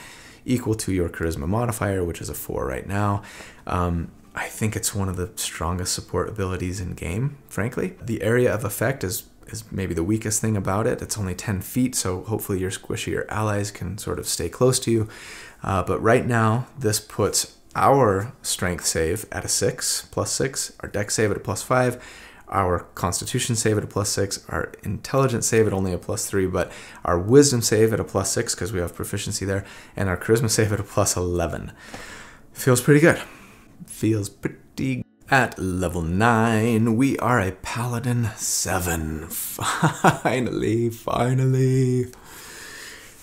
equal to your charisma modifier, which is a four right now. Um, I think it's one of the strongest support abilities in game, frankly. The area of effect is, is maybe the weakest thing about it. It's only ten feet, so hopefully your squishier allies can sort of stay close to you. Uh, but right now, this puts our strength save at a six, plus six, our dex save at a plus five, our constitution save at a plus six, our intelligence save at only a plus three, but our wisdom save at a plus six because we have proficiency there, and our charisma save at a plus eleven. Feels pretty good. Feels pretty good. At level nine, we are a Paladin seven. Finally, finally.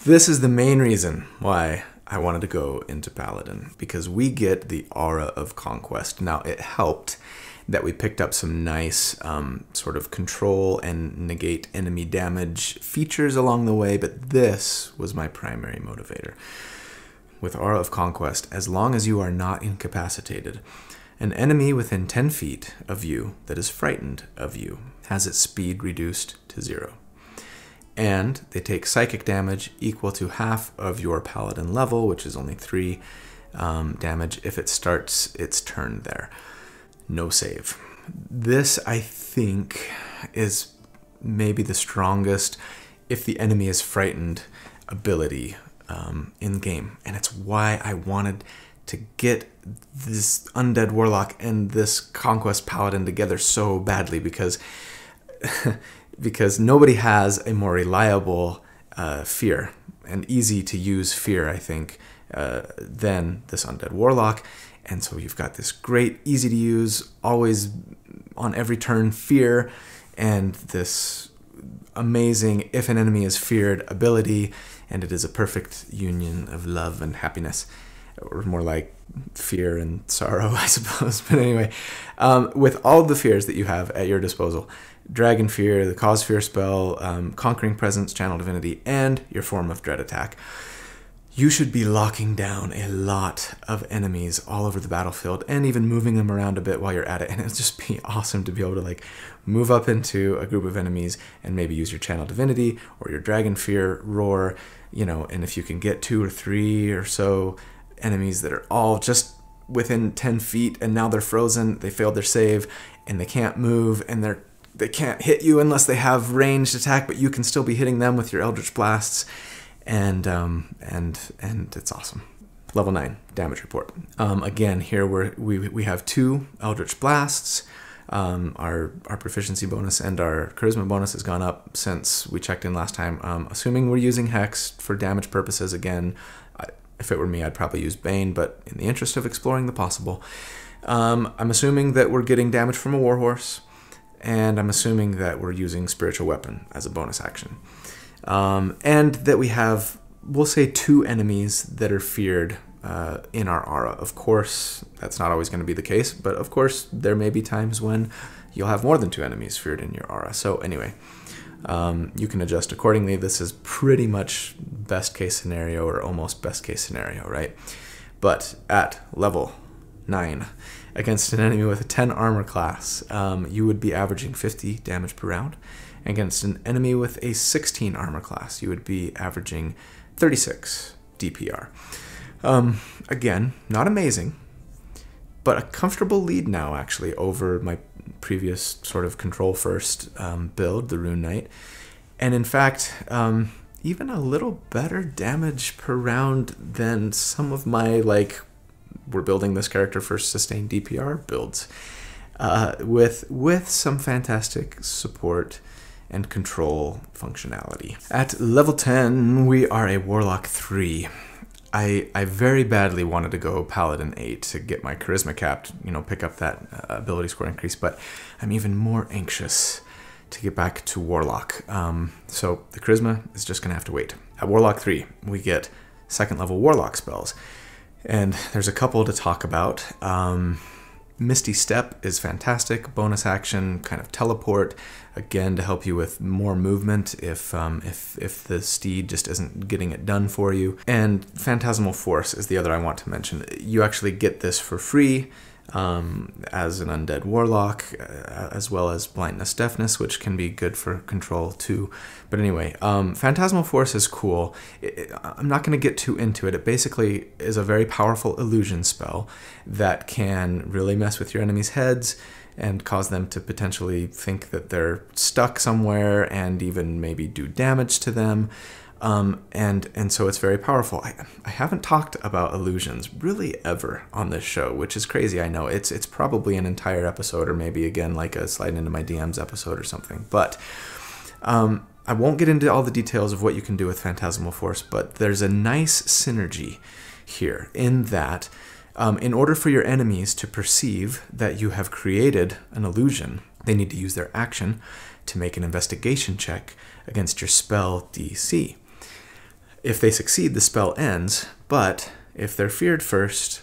This is the main reason why I wanted to go into Paladin, because we get the Aura of Conquest. Now, it helped that we picked up some nice um, sort of control and negate enemy damage features along the way, but this was my primary motivator. With Aura of Conquest, as long as you are not incapacitated, an enemy within ten feet of you that is frightened of you has its speed reduced to zero. And they take psychic damage equal to half of your Paladin level, which is only three um, damage if it starts its turn there. No save. This, I think, is maybe the strongest if the enemy is frightened ability um, in game. And it's why I wanted to get this Undead Warlock and this Conquest Paladin together so badly, because, because nobody has a more reliable uh, fear and easy to use fear, I think, uh, than this Undead Warlock. And so you've got this great, easy to use, always on every turn fear, and this amazing if an enemy is feared ability, and it is a perfect union of love and happiness, or more like fear and sorrow, I suppose. But anyway, um, with all the fears that you have at your disposal, Dragon Fear, the Cause Fear spell, um, Conquering Presence, Channel Divinity, and your form of Dread Attack, you should be locking down a lot of enemies all over the battlefield and even moving them around a bit while you're at it. And it'd just be awesome to be able to like move up into a group of enemies and maybe use your Channel Divinity or your Dragon Fear roar, you know, and if you can get two or three or so enemies that are all just within ten feet and now they're frozen, they failed their save and they can't move and they're, they can't hit you unless they have ranged attack, but you can still be hitting them with your Eldritch Blasts. And um, and and it's awesome. Level nine damage report. Um, again, here we're, we we have two Eldritch Blasts. Um, our our proficiency bonus and our charisma bonus has gone up since we checked in last time. Um, assuming we're using Hex for damage purposes again. I, if it were me, I'd probably use Bane, but in the interest of exploring the possible, um, I'm assuming that we're getting damage from a Warhorse, and I'm assuming that we're using Spiritual Weapon as a bonus action. Um, and that we have, we'll say, two enemies that are feared uh, in our aura. Of course, that's not always going to be the case, but of course, there may be times when you'll have more than two enemies feared in your aura. So anyway, um, you can adjust accordingly. This is pretty much best case scenario or almost best case scenario, right? But at level nine, against an enemy with a ten armor class, um, you would be averaging fifty damage per round. Against an enemy with a sixteen armor class, you would be averaging thirty-six D P R. Um, again, not amazing, but a comfortable lead now, actually, over my previous sort of control first um, build, the Rune Knight. And in fact, um, even a little better damage per round than some of my, like, we're building this character for sustained D P R builds, uh, with, with some fantastic support and control functionality. At level ten, we are a Warlock three. I, I very badly wanted to go Paladin eight to get my Charisma capped, you know, pick up that uh, ability score increase, but I'm even more anxious to get back to Warlock. Um, so the Charisma is just gonna have to wait. At Warlock three, we get second level Warlock spells, and there's a couple to talk about. Um, Misty Step is fantastic, bonus action, kind of teleport, again to help you with more movement if, um, if, if the steed just isn't getting it done for you. And Phantasmal Force is the other I want to mention. You actually get this for free um, as an Undead Warlock, uh, as well as Blindness Deafness, which can be good for control too. But anyway, um, Phantasmal Force is cool. It, it, I'm not going to get too into it. It basically is a very powerful illusion spell that can really mess with your enemies' heads and cause them to potentially think that they're stuck somewhere and even maybe do damage to them. Um, and, and so it's very powerful. I, I haven't talked about illusions really ever on this show, which is crazy, I know. It's, it's probably an entire episode, or maybe again like a slide into my D Ms episode or something. But um, I won't get into all the details of what you can do with Phantasmal Force, but there's a nice synergy here in that Um, in order for your enemies to perceive that you have created an illusion, they need to use their action to make an investigation check against your spell D C. If they succeed, the spell ends, but if they're feared first,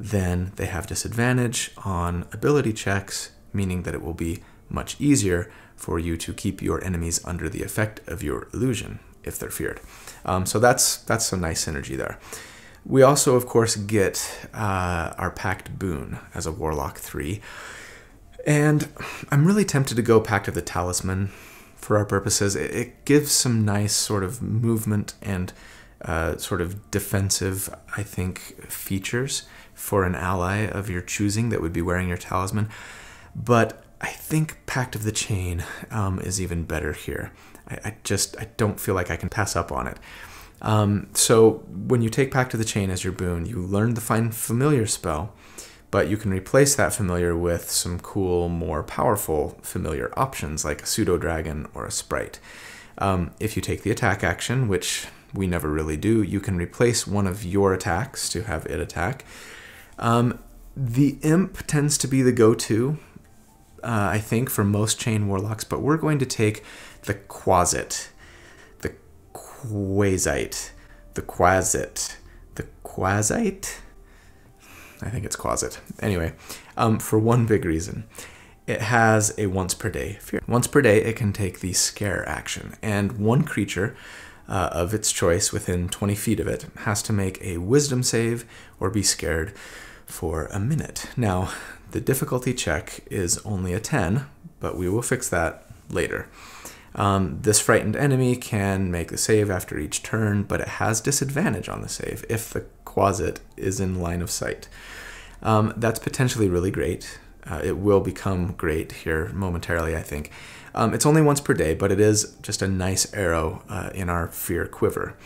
then they have disadvantage on ability checks, meaning that it will be much easier for you to keep your enemies under the effect of your illusion if they're feared. Um, so that's, that's some nice synergy there. We also, of course, get uh, our Pact Boon as a Warlock three. And I'm really tempted to go Pact of the Talisman for our purposes. It, it gives some nice sort of movement and uh, sort of defensive, I think, features for an ally of your choosing that would be wearing your talisman. But I think Pact of the Chain um, is even better here. I, I just, I don't feel like I can pass up on it. Um, so when you take Pact of the Chain as your boon, you learn the Find Familiar spell, but you can replace that familiar with some cool, more powerful familiar options like a pseudo-dragon or a sprite. Um, if you take the attack action, which we never really do, you can replace one of your attacks to have it attack. Um, the Imp tends to be the go-to, uh, I think, for most chain warlocks, but we're going to take the Quasit. Quasite, the Quasit, the Quasite? I think it's Quasit. Anyway, um, for one big reason. It has a once per day fear. Once per day, it can take the Scare action, and one creature uh, of its choice within twenty feet of it has to make a Wisdom save or be scared for a minute. Now, the difficulty check is only a ten, but we will fix that later. Um, this frightened enemy can make the save after each turn, but it has disadvantage on the save if the Quasit is in line of sight. Um, that's potentially really great. Uh, it will become great here momentarily, I think. Um, it's only once per day, but it is just a nice arrow uh, in our fear quiver.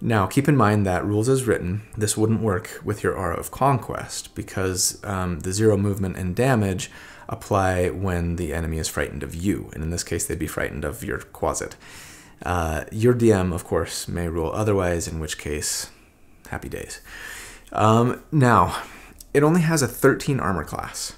Now, keep in mind that rules as written, this wouldn't work with your Aura of Conquest because um, the zero movement and damage apply when the enemy is frightened of you, and in this case they'd be frightened of your Quasit. Uh, your D M, of course, may rule otherwise, in which case, happy days. Um, now, it only has a thirteen armor class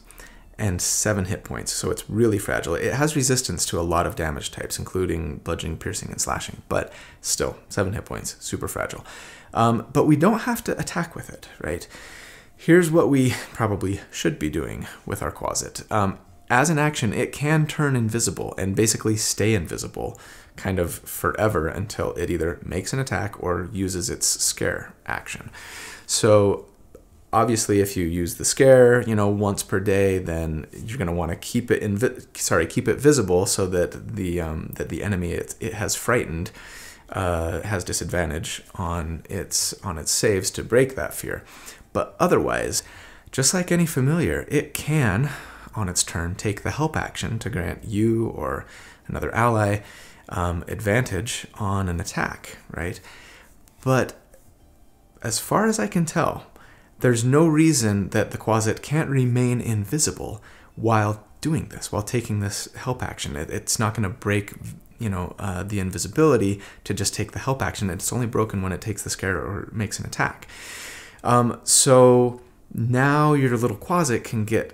and seven hit points, so it's really fragile. It has resistance to a lot of damage types, including bludgeoning, piercing, and slashing, but still, seven hit points, super fragile. Um, but we don't have to attack with it, right? Here's what we probably should be doing with our Quasit. Um, as an action, it can turn invisible and basically stay invisible kind of forever until it either makes an attack or uses its Scare action. So obviously if you use the Scare, you know, once per day, then you're going to want to keep it invi- sorry, keep it visible so that the um, that the enemy it, it has frightened uh, has disadvantage on its on its saves to break that fear. But otherwise, Just like any familiar, it can, on its turn, take the help action to grant you or another ally um, advantage on an attack, right? But as far as I can tell, there's no reason that the Quasit can't remain invisible while doing this, while taking this help action. It, it's not going to break, you know, uh, the invisibility to just take the help action. It's only broken when it takes the scare or makes an attack. Um, so now your little Quasit can get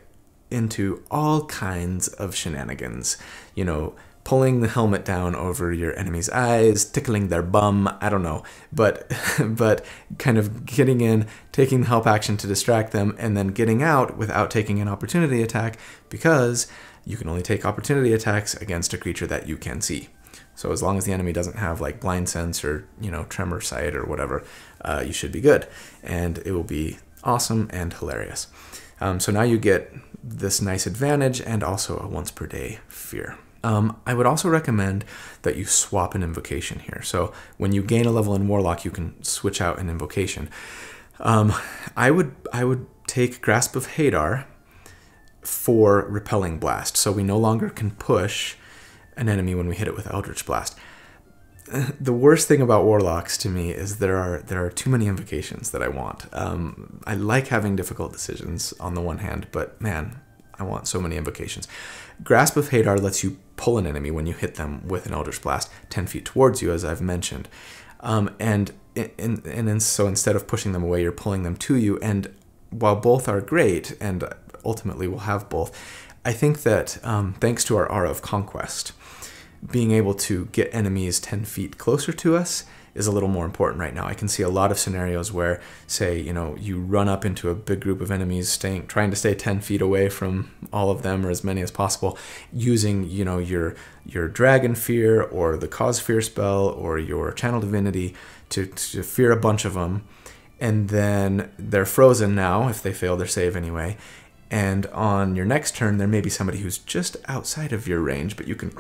into all kinds of shenanigans, you know, pulling the helmet down over your enemy's eyes, tickling their bum, I don't know, but but kind of getting in, taking the help action to distract them, and then getting out without taking an opportunity attack, because you can only take opportunity attacks against a creature that you can see. So as long as the enemy doesn't have like blind sense or, you know, tremor sight or whatever, uh, you should be good, and it will be awesome and hilarious. Um, so now you get this nice advantage and also a once per day fear. Um, I would also recommend that you swap an invocation here. So when you gain a level in Warlock, you can switch out an invocation. Um, I would I would take Grasp of Hadar for Repelling Blast, so we no longer can push an enemy when we hit it with Eldritch Blast. The worst thing about Warlocks to me is there are there are too many invocations that I want. Um, I like having difficult decisions on the one hand, but man, I want so many invocations. Grasp of Hadar lets you pull an enemy when you hit them with an Eldritch Blast ten feet towards you, as I've mentioned. Um, and in, in, in, so instead of pushing them away, you're pulling them to you. And while both are great, and ultimately we'll have both, I think that um, thanks to our Aura of Conquest, being able to get enemies ten feet closer to us is a little more important right now. I can see a lot of scenarios where, say, you know, you run up into a big group of enemies, staying, trying to stay ten feet away from all of them or as many as possible, using, you know, your your Dragon Fear or the Cause Fear spell or your Channel Divinity to, to fear a bunch of them, and then they're frozen now if they fail their save anyway. And on your next turn, there may be somebody who's just outside of your range, but you can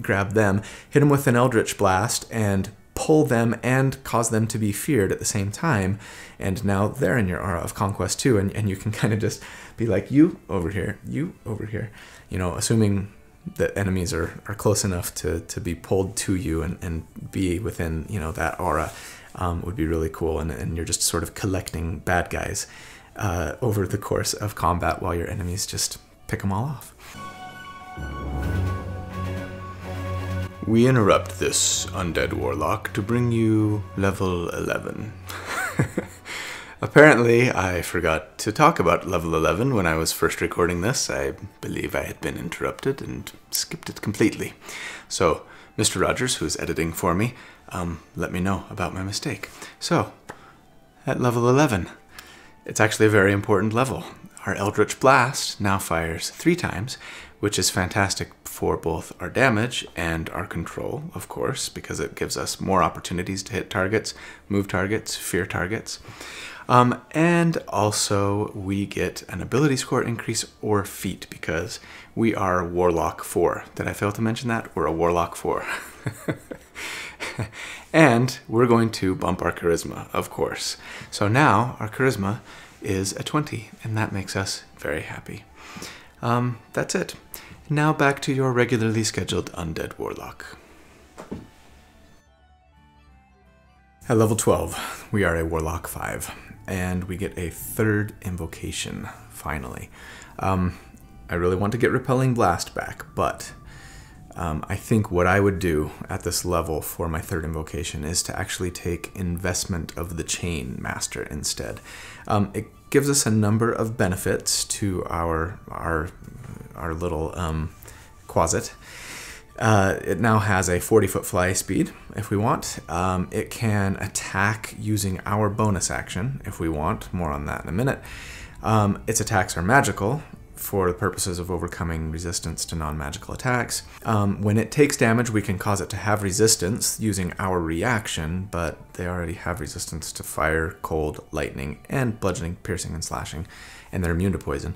grab them, hit them with an Eldritch Blast, and pull them and cause them to be feared at the same time. And now they're in your Aura of Conquest too, and, and you can kind of just be like, you over here, you over here. You know, assuming that enemies are, are close enough to, to be pulled to you and, and be within, you know, that aura um, would be really cool. And, and you're just sort of collecting bad guys Uh, over the course of combat while your enemies just pick them all off. We interrupt this Undead Warlock to bring you level eleven. Apparently, I forgot to talk about level eleven when I was first recording this. I believe I had been interrupted and skipped it completely. So, Mister Rogers, who's editing for me, um, let me know about my mistake. So, at level eleven... it's actually a very important level. Our Eldritch Blast now fires three times, which is fantastic for both our damage and our control, of course, because it gives us more opportunities to hit targets, move targets, fear targets. Um, and also we get an ability score increase or feat because we are Warlock four. Did I fail to mention that? We're a Warlock four. And we're going to bump our charisma, of course. So now our charisma is a twenty, and that makes us very happy. Um, that's it. Now back to your regularly scheduled Undead Warlock. At level twelve, we are a Warlock five, and we get a third invocation, finally. Um, I really want to get Repelling Blast back, but Um, I think what I would do at this level for my third invocation is to actually take Investment of the Chain Master instead. Um, it gives us a number of benefits to our our, our little um, Quasit. Uh, it now has a forty foot fly speed if we want. Um, it can attack using our bonus action if we want. More on that in a minute. Um, its attacks are magical, for the purposes of overcoming resistance to non-magical attacks. Um, when it takes damage, we can cause it to have resistance using our reaction, but they already have resistance to fire, cold, lightning, and bludgeoning, piercing, and slashing, and they're immune to poison.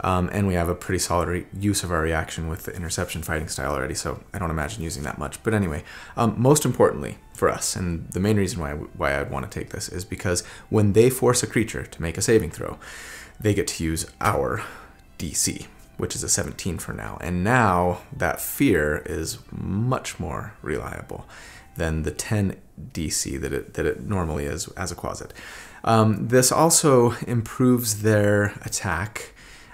Um, and we have a pretty solid re use of our reaction with the interception fighting style already, so I don't imagine using that much. But anyway, um, most importantly for us, and the main reason why I w why I'd want to take this is because when they force a creature to make a saving throw, they get to use our D C, which is a seventeen for now. And now that fear is much more reliable than the ten D C that it, that it normally is as a Quasit. Um, this also improves their attack.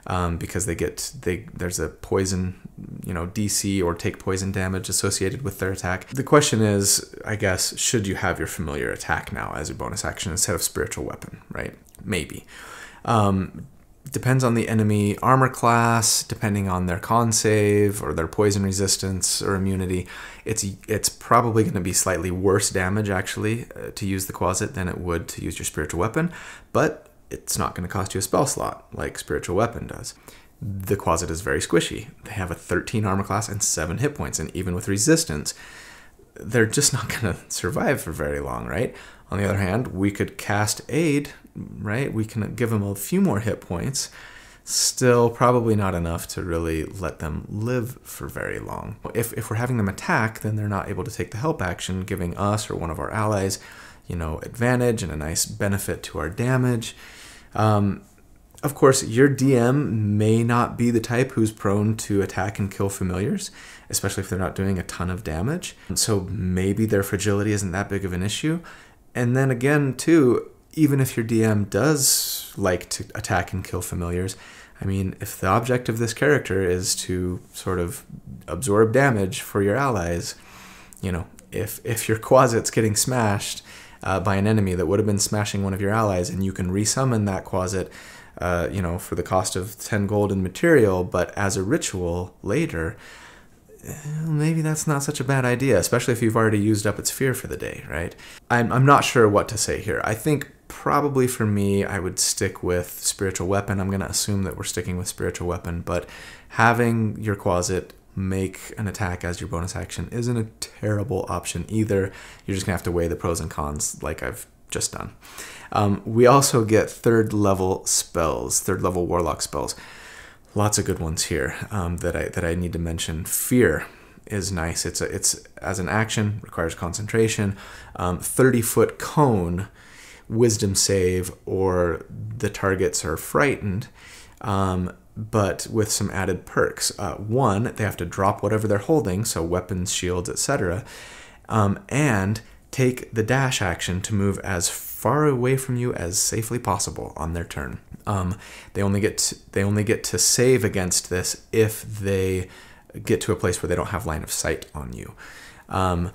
Um, because they get they there's a poison, you know, D C or take poison damage associated with their attack. The question is, I guess, should you have your familiar attack now as a bonus action instead of spiritual weapon, right? Maybe. Um, depends on the enemy armor class, depending on their con save or their poison resistance or immunity. It's it's probably going to be slightly worse damage actually uh, to use the Quasit than it would to use your spiritual weapon, but it's not going to cost you a spell slot like spiritual weapon does. The Quasit is very squishy. They have a thirteen armor class and seven hit points, and even with resistance, they're just not going to survive for very long, right? On the other hand, we could cast aid, right? We can give them a few more hit points, still probably not enough to really let them live for very long. If, if we're having them attack, then they're not able to take the help action, giving us or one of our allies, you know, advantage and a nice benefit to our damage. Um, of course, your D M may not be the type who's prone to attack and kill familiars, especially if they're not doing a ton of damage. And so maybe their fragility isn't that big of an issue. And then again, too, even if your D M does like to attack and kill familiars, I mean, if the object of this character is to sort of absorb damage for your allies, you know, if, if your Quasit's getting smashed Uh, by an enemy that would have been smashing one of your allies, and you can resummon that Quasit, uh, you know, for the cost of ten gold in material, but as a ritual later, maybe that's not such a bad idea, especially if you've already used up its fear for the day, right? I'm, I'm not sure what to say here. I think probably for me, I would stick with spiritual weapon. I'm going to assume that we're sticking with spiritual weapon, but having your Quasit make an attack as your bonus action isn't a terrible option either. You're just gonna have to weigh the pros and cons like I've just done. Um, we also get third level spells, third level warlock spells. Lots of good ones here um, that I that I need to mention. Fear is nice. It's a it's as an action, requires concentration. Um, thirty foot cone, wisdom save, or the targets are frightened. Um, but with some added perks. Uh, one, they have to drop whatever they're holding, so weapons, shields, et cetera, um, and take the dash action to move as far away from you as safely possible on their turn. Um, they only get to, they only get to save against this if they get to a place where they don't have line of sight on you. Um,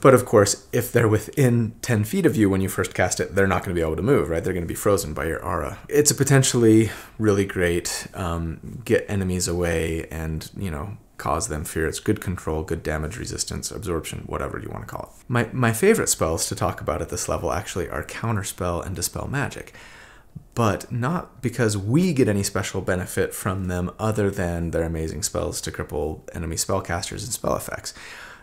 But of course, if they're within ten feet of you when you first cast it, they're not going to be able to move, right? They're going to be frozen by your aura. It's a potentially really great um, get enemies away and, you know, cause them fear. It's good control, good damage resistance, absorption, whatever you want to call it. My, my favorite spells to talk about at this level actually are Counterspell and Dispel Magic, but not because we get any special benefit from them other than their amazing spells to cripple enemy spellcasters and spell effects.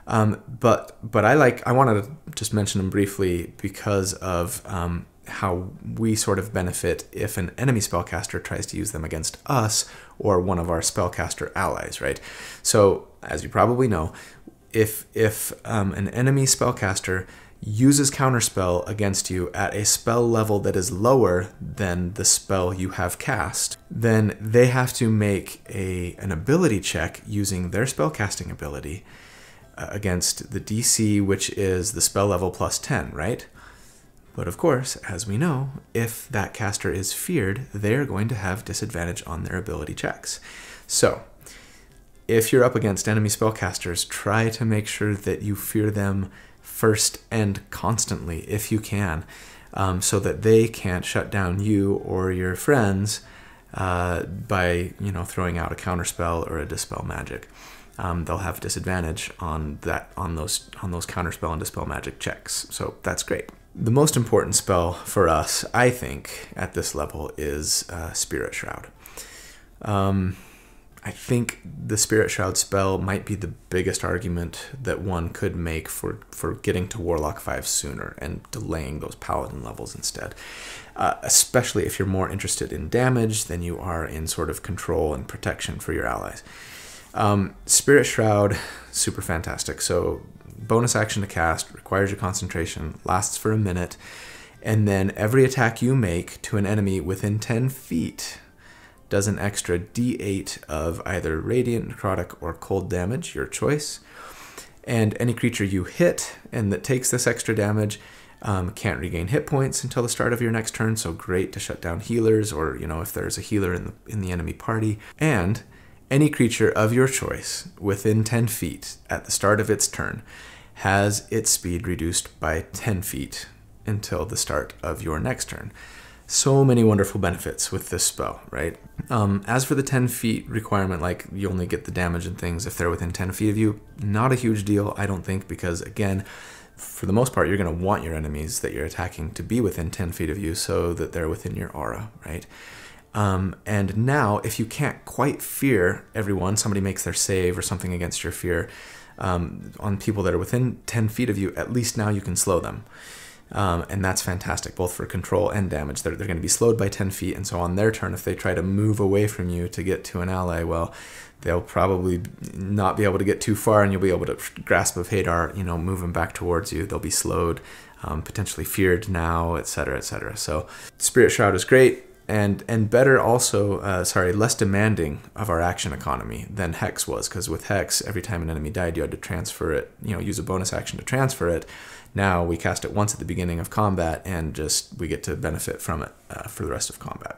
Um, but but I like I wanted to just mention them briefly because of um, how we sort of benefit if an enemy spellcaster tries to use them against us or one of our spellcaster allies, right? So as you probably know, if if um, an enemy spellcaster uses counterspell against you at a spell level that is lower than the spell you have cast, then they have to make a an ability check using their spellcasting ability against the D C, which is the spell level plus ten, right? But of course, as we know, if that caster is feared, they're going to have disadvantage on their ability checks. So if you're up against enemy spellcasters, try to make sure that you fear them first and constantly if you can, um, so that they can't shut down you or your friends uh, by, you know, throwing out a counterspell or a dispel magic. Um, they'll have disadvantage on that on those on those counterspell and dispel magic checks. So that's great. The most important spell for us, I think, at this level is uh, Spirit Shroud. Um, I think the Spirit Shroud spell might be the biggest argument that one could make for, for getting to Warlock five sooner and delaying those Paladin levels instead. Uh, especially if you're more interested in damage than you are in sort of control and protection for your allies. Um, Spirit Shroud, super fantastic. So bonus action to cast, requires your concentration, lasts for a minute, and then every attack you make to an enemy within ten feet does an extra d eight of either radiant, necrotic, or cold damage, your choice. And any creature you hit and that takes this extra damage um, can't regain hit points until the start of your next turn, so great to shut down healers or, you know, if there's a healer in the, in the enemy party. And any creature of your choice within ten feet at the start of its turn has its speed reduced by ten feet until the start of your next turn. So many wonderful benefits with this spell, right? Um, as for the ten feet requirement, like you only get the damage and things if they're within ten feet of you, not a huge deal, I don't think, because again, for the most part, you're going to want your enemies that you're attacking to be within ten feet of you so that they're within your aura, right? Um, and now, if you can't quite fear everyone, somebody makes their save or something against your fear, um, on people that are within ten feet of you, at least now you can slow them. Um, and that's fantastic, both for control and damage. They're, they're going to be slowed by ten feet, and so on their turn, if they try to move away from you to get to an ally, well, they'll probably not be able to get too far, and you'll be able to grasp of Hadar, you know, move them back towards you. They'll be slowed, um, potentially feared now, et cetera, et cetera. So Spirit Shroud is great, and, and better also, uh, sorry, less demanding of our action economy than Hex was, because with Hex, every time an enemy died, you had to transfer it, you know, use a bonus action to transfer it. Now we cast it once at the beginning of combat and just we get to benefit from it uh, for the rest of combat.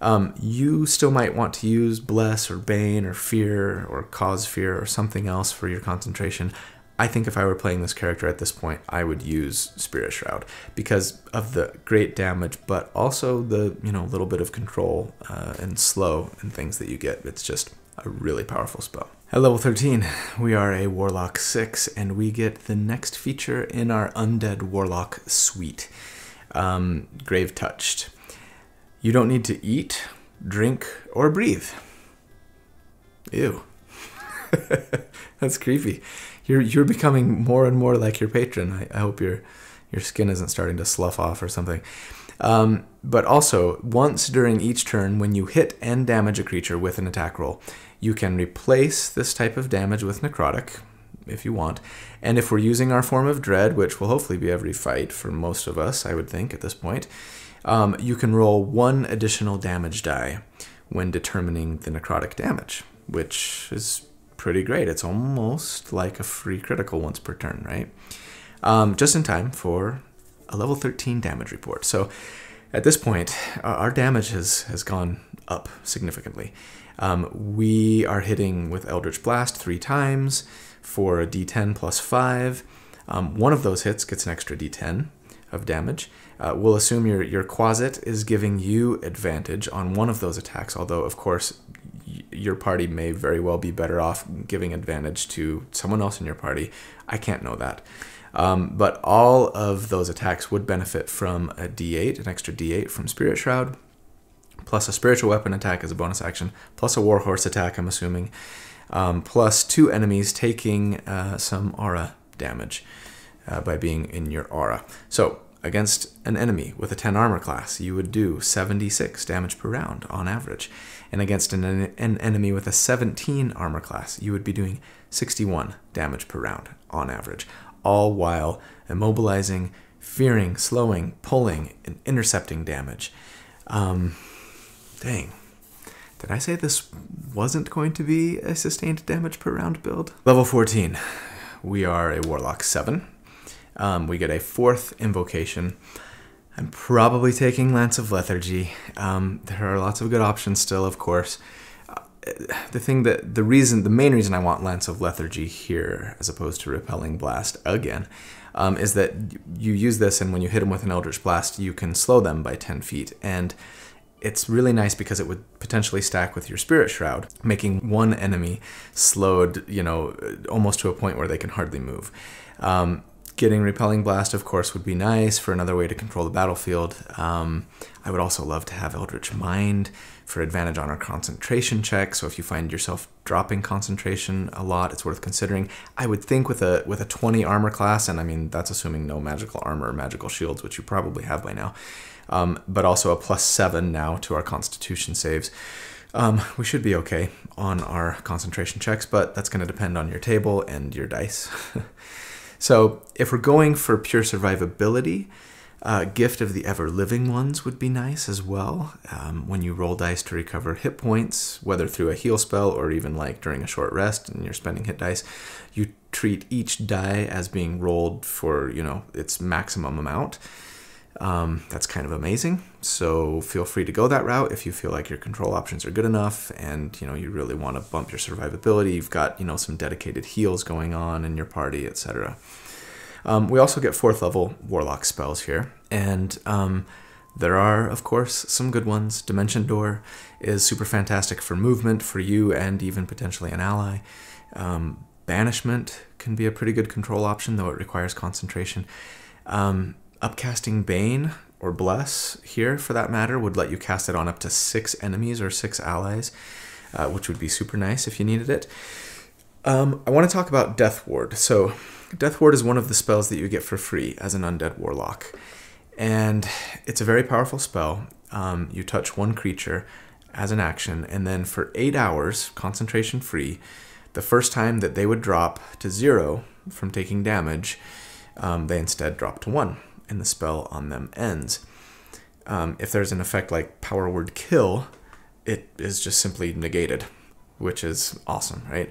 Um, you still might want to use Bless or Bane or Fear or Cause Fear or something else for your concentration. I think if I were playing this character at this point, I would use Spirit Shroud because of the great damage, but also the you know little bit of control uh, and slow and things that you get. It's just a really powerful spell. At level thirteen, we are a Warlock six, and we get the next feature in our Undead Warlock suite, um, Grave Touched. You don't need to eat, drink, or breathe. Ew. That's creepy. You're, you're becoming more and more like your patron. I, I hope your, your skin isn't starting to slough off or something. Um, but also, once during each turn, when you hit and damage a creature with an attack roll, you can replace this type of damage with necrotic, if you want. And if we're using our form of dread, which will hopefully be every fight for most of us, I would think, at this point, um, you can roll one additional damage die when determining the necrotic damage, which is pretty great. It's almost like a free critical once per turn, right? Um, just in time for a level thirteen damage report. So at this point, our damage has, has gone up significantly. Um, we are hitting with Eldritch Blast three times for a d ten plus five. Um, one of those hits gets an extra d ten of damage. Uh, we'll assume your, your Quasit is giving you advantage on one of those attacks, although, of course, y your party may very well be better off giving advantage to someone else in your party. I can't know that. Um, but all of those attacks would benefit from a d eight, an extra d eight from Spirit Shroud, plus a spiritual weapon attack as a bonus action, plus a warhorse attack, I'm assuming, um, plus two enemies taking uh, some aura damage uh, by being in your aura. So against an enemy with a ten armor class, you would do seventy-six damage per round on average. And against an, en an enemy with a seventeen armor class, you would be doing sixty-one damage per round on average, all while immobilizing, fearing, slowing, pulling, and intercepting damage. Um, Dang. Did I say this wasn't going to be a sustained damage per round build? Level fourteen. We are a Warlock seven. Um, we get a fourth invocation. I'm probably taking Lance of Lethargy. Um, there are lots of good options still, of course. Uh, the thing that, the reason, the main reason I want Lance of Lethargy here, as opposed to Repelling Blast again, um, is that you use this and when you hit them with an Eldritch Blast, you can slow them by ten feet. And it's really nice because it would potentially stack with your Spirit Shroud, making one enemy slowed, you know, almost to a point where they can hardly move. Um, getting Repelling Blast, of course, would be nice for another way to control the battlefield. Um, I would also love to have Eldritch Mind for advantage on our concentration check. So if you find yourself dropping concentration a lot, it's worth considering. I would think with a with a twenty armor class, and I mean, that's assuming no magical armor or magical shields, which you probably have by now, um, but also a plus seven now to our constitution saves. Um, we should be okay on our concentration checks, but that's going to depend on your table and your dice. So if we're going for pure survivability, Uh, Gift of the Ever-Living Ones would be nice as well. Um, when you roll dice to recover hit points, whether through a heal spell or even like during a short rest and you're spending hit dice, you treat each die as being rolled for, you know, its maximum amount. Um, that's kind of amazing. So feel free to go that route if you feel like your control options are good enough and, you know, you really want to bump your survivability. You've got, you know, some dedicated heals going on in your party, et cetera. Um, we also get fourth level warlock spells here, and um, there are, of course, some good ones. Dimension Door is super fantastic for movement for you and even potentially an ally. Um, banishment can be a pretty good control option, though it requires concentration. Um, upcasting Bane, or Bless here for that matter, would let you cast it on up to six enemies or six allies, uh, which would be super nice if you needed it. Um, I want to talk about Death Ward. So Death Ward is one of the spells that you get for free as an Undead Warlock, and it's a very powerful spell. Um, you touch one creature as an action, and then for eight hours, concentration free, the first time that they would drop to zero from taking damage, um, they instead drop to one, and the spell on them ends. Um, if there's an effect like Power Word Kill, it is just simply negated, which is awesome, right?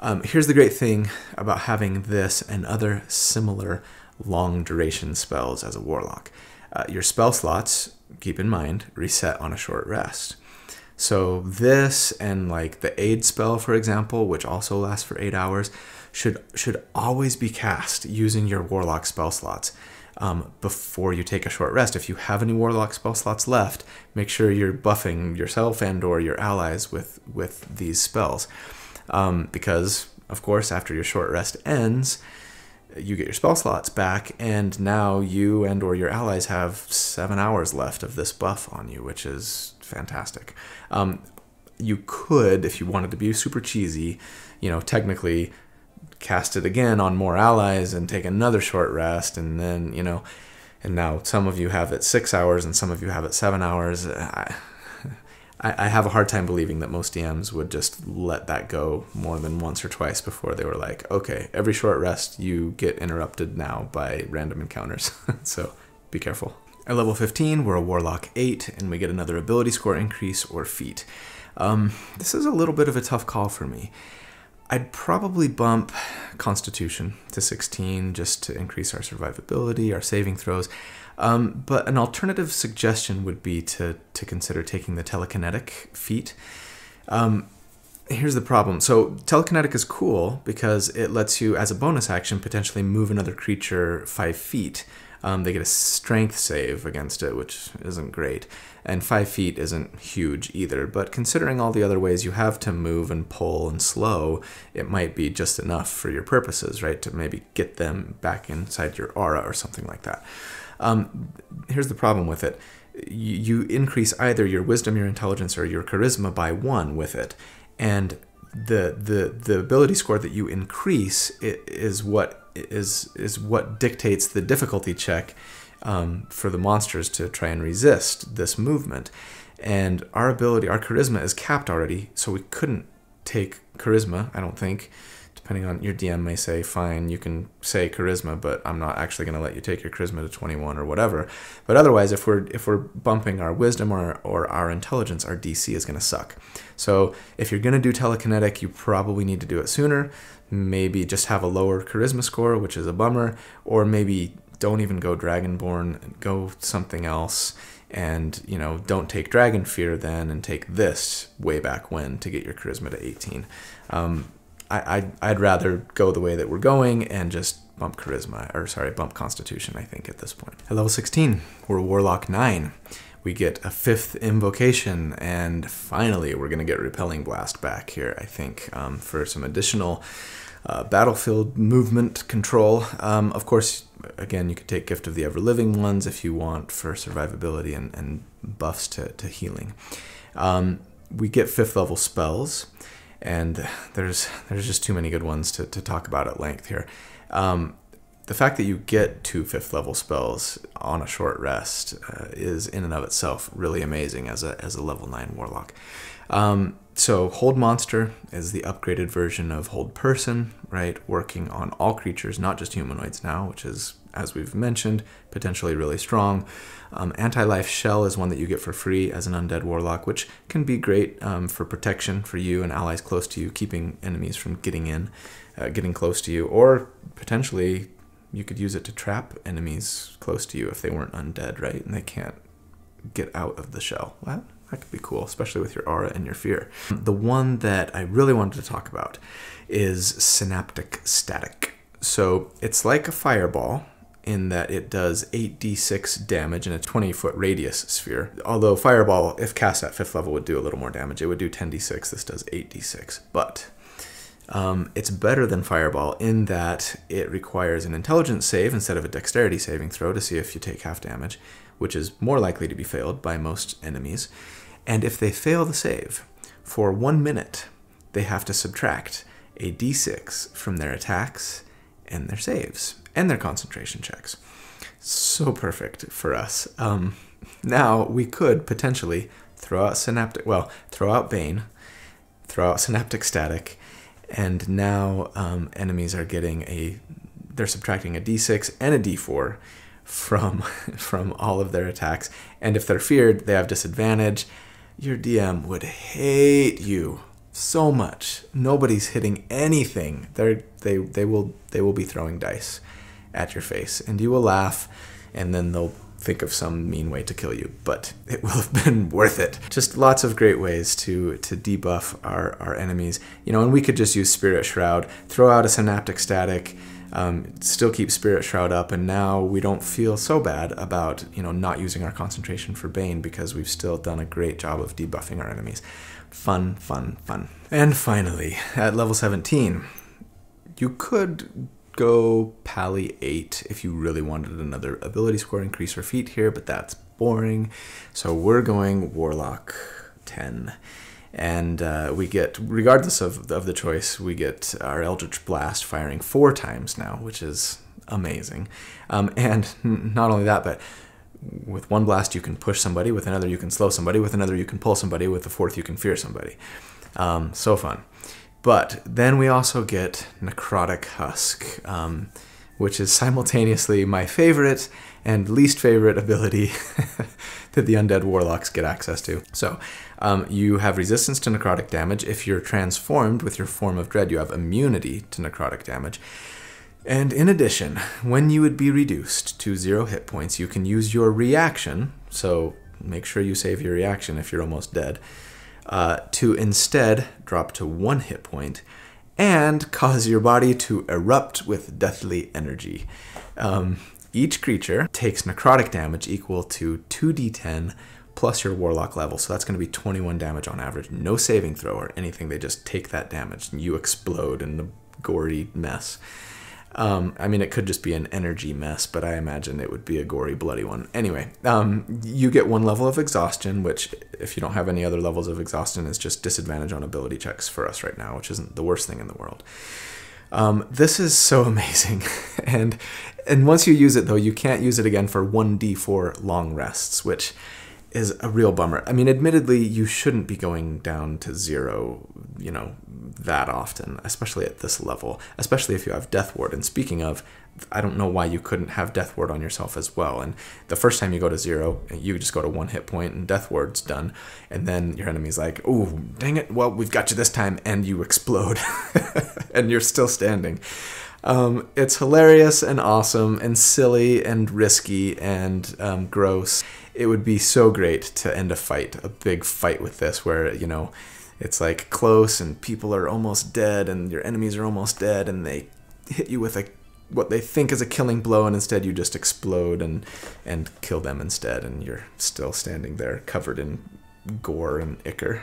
Um, here's the great thing about having this and other similar long-duration spells as a warlock. Uh, your spell slots, keep in mind, reset on a short rest. So this and like the aid spell, for example, which also lasts for eight hours, should, should always be cast using your warlock spell slots um, before you take a short rest. If you have any warlock spell slots left, make sure you're buffing yourself and or your allies with, with these spells. Um, because, of course, after your short rest ends, you get your spell slots back, and now you and or your allies have seven hours left of this buff on you, which is fantastic. Um, you could, if you wanted to be super cheesy, you know, technically cast it again on more allies and take another short rest, and then, you know, and now some of you have it six hours and some of you have it seven hours. I, I have a hard time believing that most D Ms would just let that go more than once or twice before they were like, okay, every short rest you get interrupted now by random encounters, so be careful. At level fifteen, we're a Warlock eight, and we get another ability score increase or feat. Um, this is a little bit of a tough call for me. I'd probably bump Constitution to sixteen just to increase our survivability, our saving throws. Um, but an alternative suggestion would be to, to consider taking the Telekinetic feat. Um, here's the problem. So Telekinetic is cool because it lets you, as a bonus action, potentially move another creature five feet. Um, they get a strength save against it, which isn't great. And five feet isn't huge either, but considering all the other ways you have to move and pull and slow, it might be just enough for your purposes, right? To maybe get them back inside your aura or something like that. Um, here's the problem with it. You, you increase either your wisdom, your intelligence, or your charisma by one with it, and the the the ability score that you increase is what is is what dictates the difficulty check um, for the monsters to try and resist this movement. And our ability, our charisma is capped already, so we couldn't take charisma, I don't think. Depending on your D M may say, fine, you can say charisma, but I'm not actually going to let you take your charisma to twenty-one or whatever. But otherwise, if we're if we're bumping our wisdom or, or our intelligence, our D C is going to suck. So if you're going to do telekinetic, you probably need to do it sooner. Maybe just have a lower charisma score, which is a bummer, or maybe don't even go Dragonborn, go something else, and, you know, don't take Dragon Fear then, and take this way back when to get your charisma to eighteen. Um, I, I'd, I'd rather go the way that we're going and just bump charisma, or sorry, bump constitution, I think, at this point. At level sixteen, we're Warlock nine. We get a fifth invocation, and finally we're gonna get Repelling Blast back here, I think, um, for some additional uh, battlefield movement control. Um, of course, again, you could take Gift of the Ever-Living Ones if you want for survivability and, and buffs to, to healing. Um, we get fifth level spells, and there's there's just too many good ones to, to talk about at length here. Um, the fact that you get two fifth level spells on a short rest uh, is in and of itself really amazing as a, as a level nine warlock. Um, so Hold Monster is the upgraded version of Hold Person, right? Working on all creatures, not just humanoids now, which is, as we've mentioned, potentially really strong. Um, Anti-Life Shell is one that you get for free as an Undead Warlock, which can be great um, for protection for you and allies close to you, keeping enemies from getting in, uh, getting close to you, or potentially you could use it to trap enemies close to you if they weren't undead, right? And they can't get out of the shell. What? That could be cool, especially with your aura and your fear. The one that I really wanted to talk about is Synaptic Static. So it's like a fireball in that it does eight d six damage in a twenty foot radius sphere. Although fireball, if cast at fifth level, would do a little more damage. It would do ten d six, this does eight d six. But um, it's better than fireball in that it requires an intelligence save instead of a dexterity saving throw to see if you take half damage, which is more likely to be failed by most enemies. And if they fail the save, for one minute, they have to subtract a d six from their attacks and their saves and their concentration checks. So perfect for us. Um, now we could potentially throw out Synaptic, well, throw out Bane, throw out Synaptic Static, and now um, enemies are getting a, they're subtracting a d six and a d four from from all of their attacks, and if they're feared, they have disadvantage. Your D M would hate you so much. Nobody's hitting anything. They're, they they will they will be throwing dice at your face, and you will laugh, and then they'll think of some mean way to kill you. But it will have been worth it. Just lots of great ways to to debuff our our enemies. You know, and we could just use Spirit Shroud, throw out a Synaptic Static. Um, still keep Spirit Shroud up, and now we don't feel so bad about, you know, not using our concentration for Bane, because we've still done a great job of debuffing our enemies. Fun, fun, fun. And finally, at level seventeen, you could go Pally eight if you really wanted another ability score increase or feat here, but that's boring. So we're going Warlock ten. And uh, we get, regardless of, of the choice, we get our Eldritch Blast firing four times now, which is amazing. Um, and not only that, but with one blast you can push somebody, with another you can slow somebody, with another you can pull somebody, with the fourth you can fear somebody. Um, so fun. But then we also get Necrotic Husk, um, which is simultaneously my favorite and least favorite ability that the Undead Warlocks get access to. So um, you have resistance to necrotic damage. If you're transformed with your form of dread, you have immunity to necrotic damage. And in addition, when you would be reduced to zero hit points, you can use your reaction, so make sure you save your reaction if you're almost dead, uh, to instead drop to one hit point and cause your body to erupt with deathly energy. Um, Each creature takes necrotic damage equal to two d ten plus your warlock level, so that's going to be twenty-one damage on average. No saving throw or anything, they just take that damage and you explode in a gory mess. Um, I mean, it could just be an energy mess, but I imagine it would be a gory, bloody one. Anyway, um, you get one level of exhaustion, which, if you don't have any other levels of exhaustion, is just disadvantage on ability checks for us right now, which isn't the worst thing in the world. Um, this is so amazing, and and once you use it, though, you can't use it again for one d four long rests, which is a real bummer. I mean, admittedly, you shouldn't be going down to zero, you know, that often, especially at this level, especially if you have Death Ward. And speaking of, I don't know why you couldn't have Death Ward on yourself as well. And the first time you go to zero, you just go to one hit point and Death Ward's done. And then your enemy's like, oh, dang it, well, we've got you this time, and you explode. And you're still standing. Um, it's hilarious and awesome and silly and risky and um, gross. It would be so great to end a fight, a big fight with this, where, you know, it's like close and people are almost dead and your enemies are almost dead and they hit you with a what they think is a killing blow, and instead you just explode and and kill them instead, and you're still standing there covered in gore and ichor.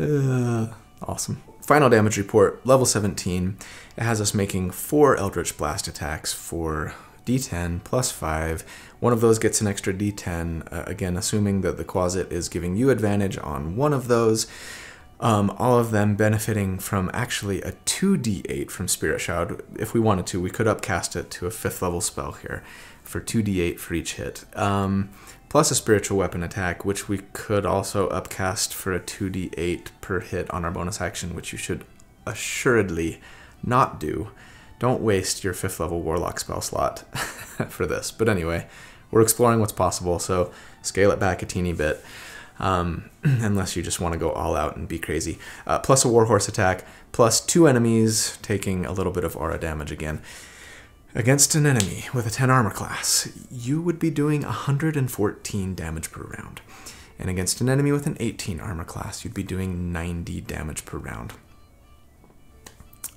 uh, awesome. Final damage report, level seventeen. It has us making four Eldritch Blast attacks for d ten plus five. One of those gets an extra d ten, uh, again, assuming that the Quasit is giving you advantage on one of those. Um, all of them benefiting from actually a two d eight from Spirit Shroud. If we wanted to, we could upcast it to a fifth level spell here for two d eight for each hit. Um, plus a Spiritual Weapon attack, which we could also upcast for a two d eight per hit on our bonus action, which you should assuredly not do. Don't waste your fifth level Warlock spell slot for this. But anyway, we're exploring what's possible, so scale it back a teeny bit. Um, unless you just want to go all out and be crazy. Uh, plus a Warhorse attack, plus two enemies, taking a little bit of aura damage again. Against an enemy with a ten armor class, you would be doing one hundred fourteen damage per round. And against an enemy with an eighteen armor class, you'd be doing ninety damage per round.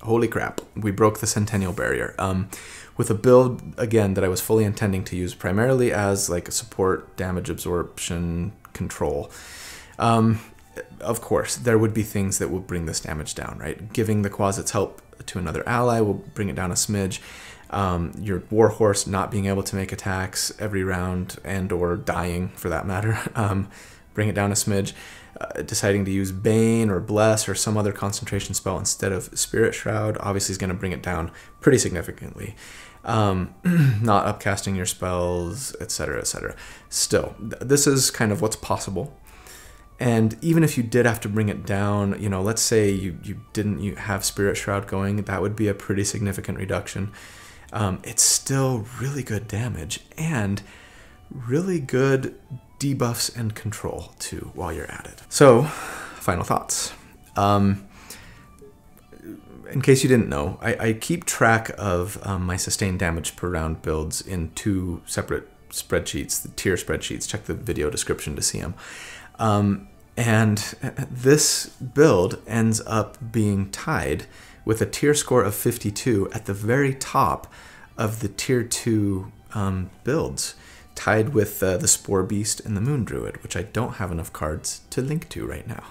Holy crap, we broke the Centennial Barrier. Um, with a build, again, that I was fully intending to use primarily as like a support damage absorption control. Um, of course, there would be things that will bring this damage down, right? Giving the Quasit's help to another ally will bring it down a smidge. Um, your Warhorse not being able to make attacks every round, and or dying for that matter, um, bring it down a smidge. Uh, deciding to use Bane or Bless or some other concentration spell instead of Spirit Shroud obviously is going to bring it down pretty significantly. Um, not upcasting your spells, et cetera, et cetera. Still, th this is kind of what's possible. And even if you did have to bring it down, you know, let's say you, you didn't you have Spirit Shroud going, that would be a pretty significant reduction. Um, it's still really good damage and really good debuffs and control too while you're at it. So, final thoughts. Um, in case you didn't know, I, I keep track of um, my sustained damage per round builds in two separate spreadsheets, the tier spreadsheets. Check the video description to see them. Um, and this build ends up being tied with a tier score of fifty-two at the very top of the tier two um, builds, tied with uh, the Spore Beast and the Moon Druid, which I don't have enough cards to link to right now.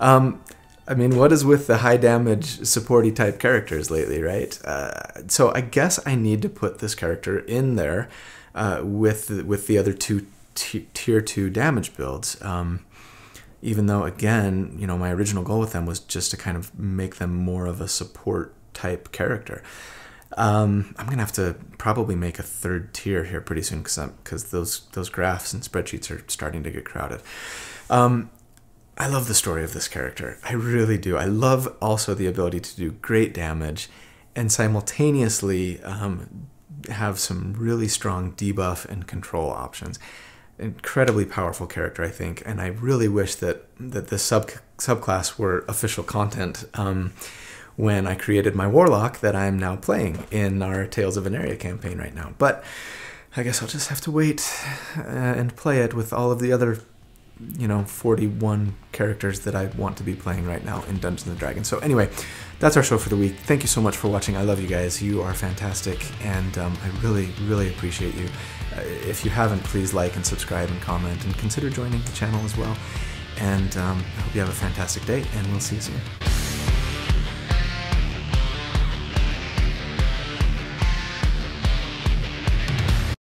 um, I mean, what is with the high damage supporty type characters lately, right? Uh, so I guess I need to put this character in there uh, with, with the other two tier two damage builds. Um, even though, again, you know, my original goal with them was just to kind of make them more of a support type character. Um, I'm going to have to probably make a third tier here pretty soon because those those graphs and spreadsheets are starting to get crowded. Um, I love the story of this character. I really do. I love also the ability to do great damage and simultaneously um, have some really strong debuff and control options. Incredibly powerful character, I think, and I really wish that, that this sub subclass were official content. Um, when I created my Warlock that I'm now playing in our Tales of Aenaria campaign right now. But I guess I'll just have to wait uh, and play it with all of the other, you know, forty-one characters that I want to be playing right now in Dungeons and Dragons. So anyway, that's our show for the week. Thank you so much for watching. I love you guys. You are fantastic, and um, I really, really appreciate you. Uh, if you haven't, please like and subscribe and comment, and consider joining the channel as well. And um, I hope you have a fantastic day, and we'll see you soon.